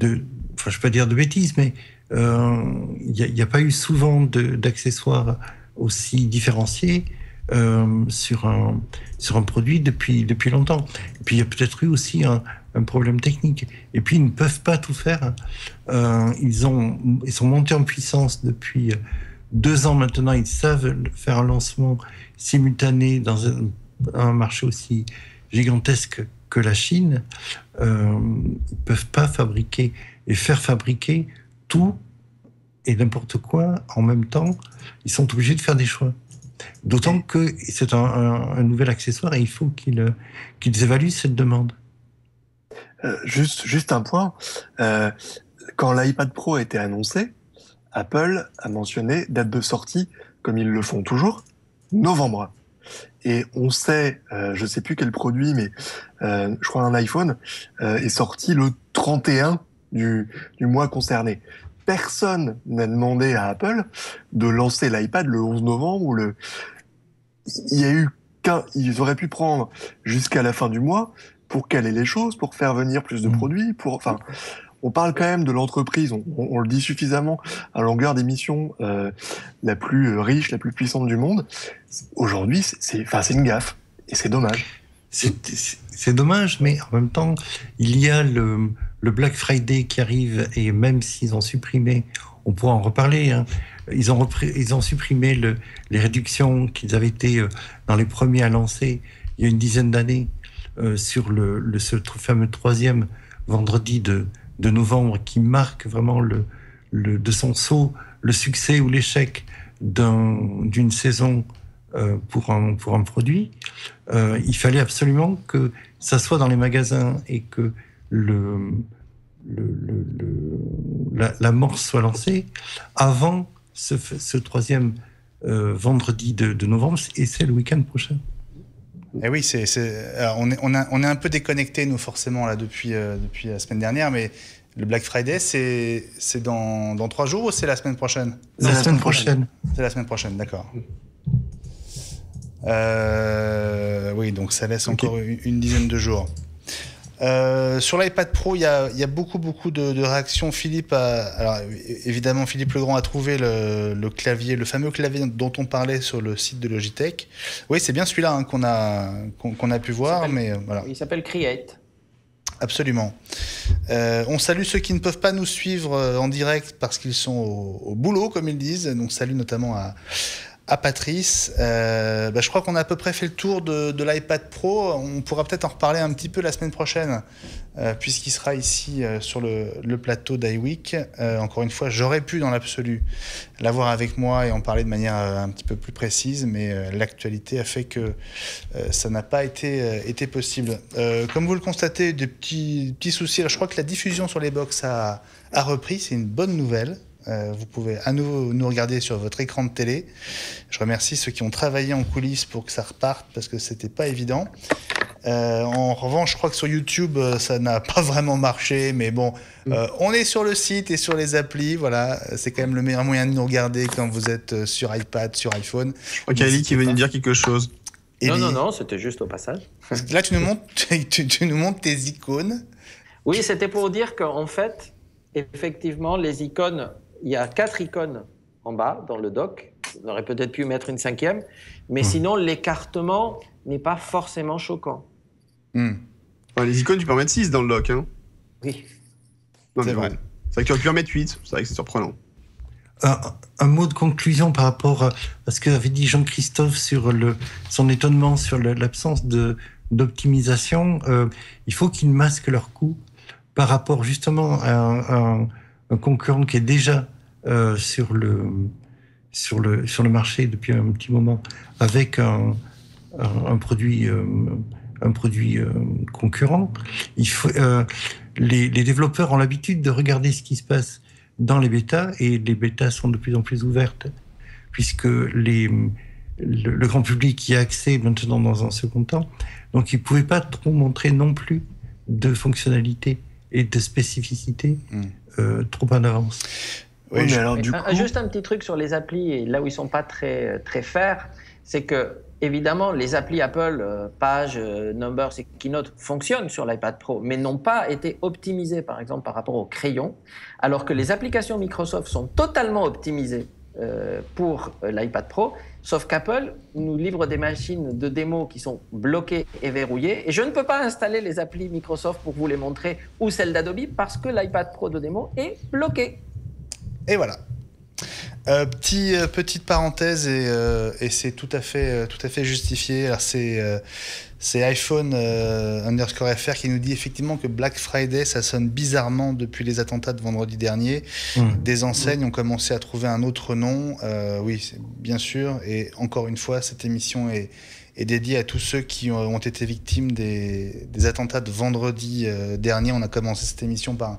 je ne vais pas dire de bêtises, mais... il n'y a pas eu souvent d'accessoires aussi différenciés sur un produit depuis longtemps. Et puis il y a peut-être eu aussi un problème technique. Et puis ils ne peuvent pas tout faire. Ils sont montés en puissance depuis 2 ans maintenant. Ils savent faire un lancement simultané dans un marché aussi gigantesque que la Chine. Ils ne peuvent pas fabriquer et faire fabriquer tout et n'importe quoi en même temps. Ils sont obligés de faire des choix. D'autant que c'est un nouvel accessoire et il faut qu'ils évaluent cette demande. Juste un point. Quand l'iPad Pro a été annoncé, Apple a mentionné date de sortie, comme ils le font toujours, novembre. Et on sait, je ne sais plus quel produit, mais je crois un iPhone est sorti le 31 du mois concerné. Personne n'a demandé à Apple de lancer l'iPad le 11 novembre. Ils auraient pu prendre jusqu'à la fin du mois pour caler les choses, pour faire venir plus de produits. Enfin, on parle quand même de l'entreprise, on le dit suffisamment à longueur d'émission, la plus riche, la plus puissante du monde. Aujourd'hui, c'est une gaffe et c'est dommage. C'est dommage, mais en même temps, il y a le Black Friday qui arrive, et même s'ils ont supprimé, on pourra en reparler, hein, ils ont supprimé les réductions qu'ils avaient été dans les premiers à lancer il y a une dizaine d'années sur ce fameux 3e vendredi de novembre qui marque vraiment de son saut le succès ou l'échec d'une saison pour un produit. Il fallait absolument que ça soit dans les magasins et que l'amorce soit lancée avant ce 3e vendredi de novembre, et c'est le week-end prochain. Et oui, alors on est un peu déconnectés, nous, forcément, là, depuis la semaine dernière, mais le Black Friday, c'est dans 3 jours ou c'est la semaine prochaine ? C'est la semaine prochaine. C'est la semaine prochaine, d'accord. Oui, donc ça laisse encore une dizaine de jours. Sur l'iPad Pro, il y a beaucoup de réactions. Philippe, alors évidemment, Philippe Legrand a trouvé le fameux clavier dont on parlait sur le site de Logitech. Oui, c'est bien celui-là hein, qu'on a pu voir, mais voilà. Il s'appelle Create. Absolument. On salue ceux qui ne peuvent pas nous suivre en direct parce qu'ils sont au boulot, comme ils disent. Donc, salut notamment à à Patrice. Je crois qu'on a à peu près fait le tour de l'iPad Pro. On pourra peut-être en reparler un petit peu la semaine prochaine, puisqu'il sera ici sur le plateau d'iWeek. Encore une fois, j'aurais pu dans l'absolu l'avoir avec moi et en parler de manière un petit peu plus précise, mais l'actualité a fait que ça n'a pas été possible. Comme vous le constatez, des petits soucis. Alors, je crois que la diffusion sur les box a repris, c'est une bonne nouvelle. Vous pouvez à nouveau nous regarder sur votre écran de télé. Je remercie ceux qui ont travaillé en coulisses pour que ça reparte, parce que c'était pas évident. En revanche, je crois que sur YouTube, ça n'a pas vraiment marché, mais bon, on est sur le site et sur les applis, voilà, c'est quand même le meilleur moyen de nous regarder quand vous êtes sur iPad, sur iPhone. Je crois qu'il y a Élie qui venait dire quelque chose. Élie. Non, c'était juste au passage. Là, tu nous montres tes icônes. Oui, c'était pour dire qu'en fait, effectivement, les icônes... Il y a 4 icônes en bas dans le dock. On aurait peut-être pu mettre une 5e, mais sinon l'écartement n'est pas forcément choquant. Ouais, les icônes, tu peux en mettre 6 dans le dock. Hein. Oui. C'est vrai. C'est vrai que tu aurais pu en mettre 8, c'est vrai que c'est surprenant. Un mot de conclusion par rapport à ce qu'avait dit Jean-Christophe sur son étonnement sur l'absence d'optimisation. Il faut qu'ils masquent leurs coûts par rapport justement à un concurrent qui est déjà sur le marché depuis un petit moment avec un produit concurrent. Il faut, les développeurs ont l'habitude de regarder ce qui se passe dans les bêtas, et les bêtas sont de plus en plus ouvertes, puisque le grand public y a accès maintenant dans un second temps. Donc ils ne pouvaient pas trop montrer non plus de fonctionnalités et de spécificités trop en avance. Oui, mais alors, du coup... Juste un petit truc sur les applis, et là où ils ne sont pas très fers, c'est que, évidemment, les applis Apple, Pages, Numbers et Keynote fonctionnent sur l'iPad Pro, mais n'ont pas été optimisées, par exemple, par rapport au crayon, alors que les applications Microsoft sont totalement optimisées pour l'iPad Pro, sauf qu'Apple nous livre des machines de démo qui sont bloquées et verrouillées, et je ne peux pas installer les applis Microsoft pour vous les montrer, ou celles d'Adobe, parce que l'iPad Pro de démo est bloqué. Et voilà. Petite parenthèse, et c'est tout à fait justifié. Alors c'est iPhone _fr qui nous dit effectivement que Black Friday, ça sonne bizarrement depuis les attentats de vendredi dernier. Des enseignes ont commencé à trouver un autre nom. Oui, bien sûr. Et encore une fois, cette émission est dédiée à tous ceux qui ont été victimes des attentats de vendredi dernier. On a commencé cette émission par...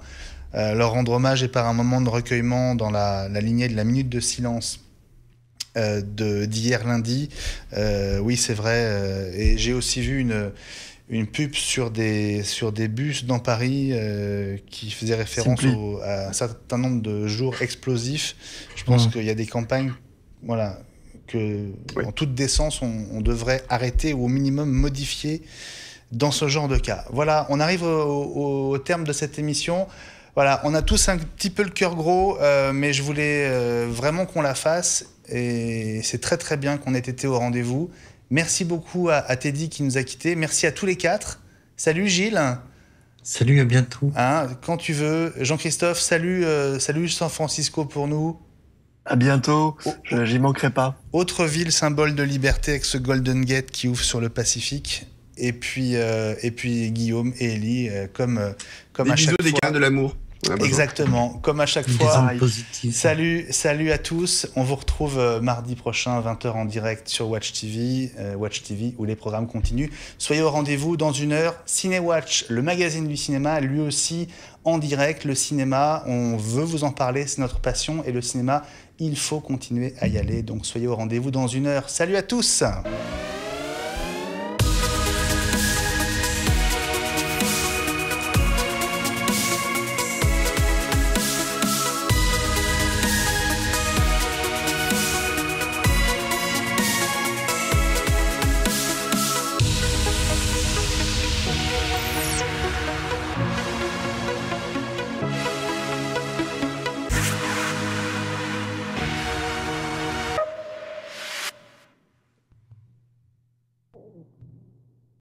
leur rendre hommage et par un moment de recueillement dans la lignée de la minute de silence d'hier lundi. Oui, c'est vrai. Et j'ai aussi vu une pub sur des bus dans Paris qui faisait référence à un certain nombre de jours explosifs. Je pense qu'il y a des campagnes... Voilà. En toute décence, on devrait arrêter ou au minimum modifier dans ce genre de cas. Voilà, on arrive au terme de cette émission. Voilà, on a tous un petit peu le cœur gros, mais je voulais vraiment qu'on la fasse, et c'est très très bien qu'on ait été au rendez-vous. Merci beaucoup à Teddy qui nous a quittés. Merci à tous les 4. Salut Gilles. Salut, à bientôt. Hein, quand tu veux. Jean-Christophe, salut San Francisco pour nous. À bientôt, j'y manquerai pas. Autre ville symbole de liberté avec ce Golden Gate qui ouvre sur le Pacifique. Et puis Guillaume et Élie, comme à chaque fois. Des cas de l'amour. Exactement, comme à chaque fois. Salut à tous. On vous retrouve mardi prochain, 20h en direct sur Watch TV, où les programmes continuent. Soyez au rendez-vous dans 1 heure. Ciné-Watch, le magazine du cinéma, lui aussi en direct. Le cinéma, on veut vous en parler, c'est notre passion. Et le cinéma, il faut continuer à y aller. Donc soyez au rendez-vous dans 1 heure. Salut à tous.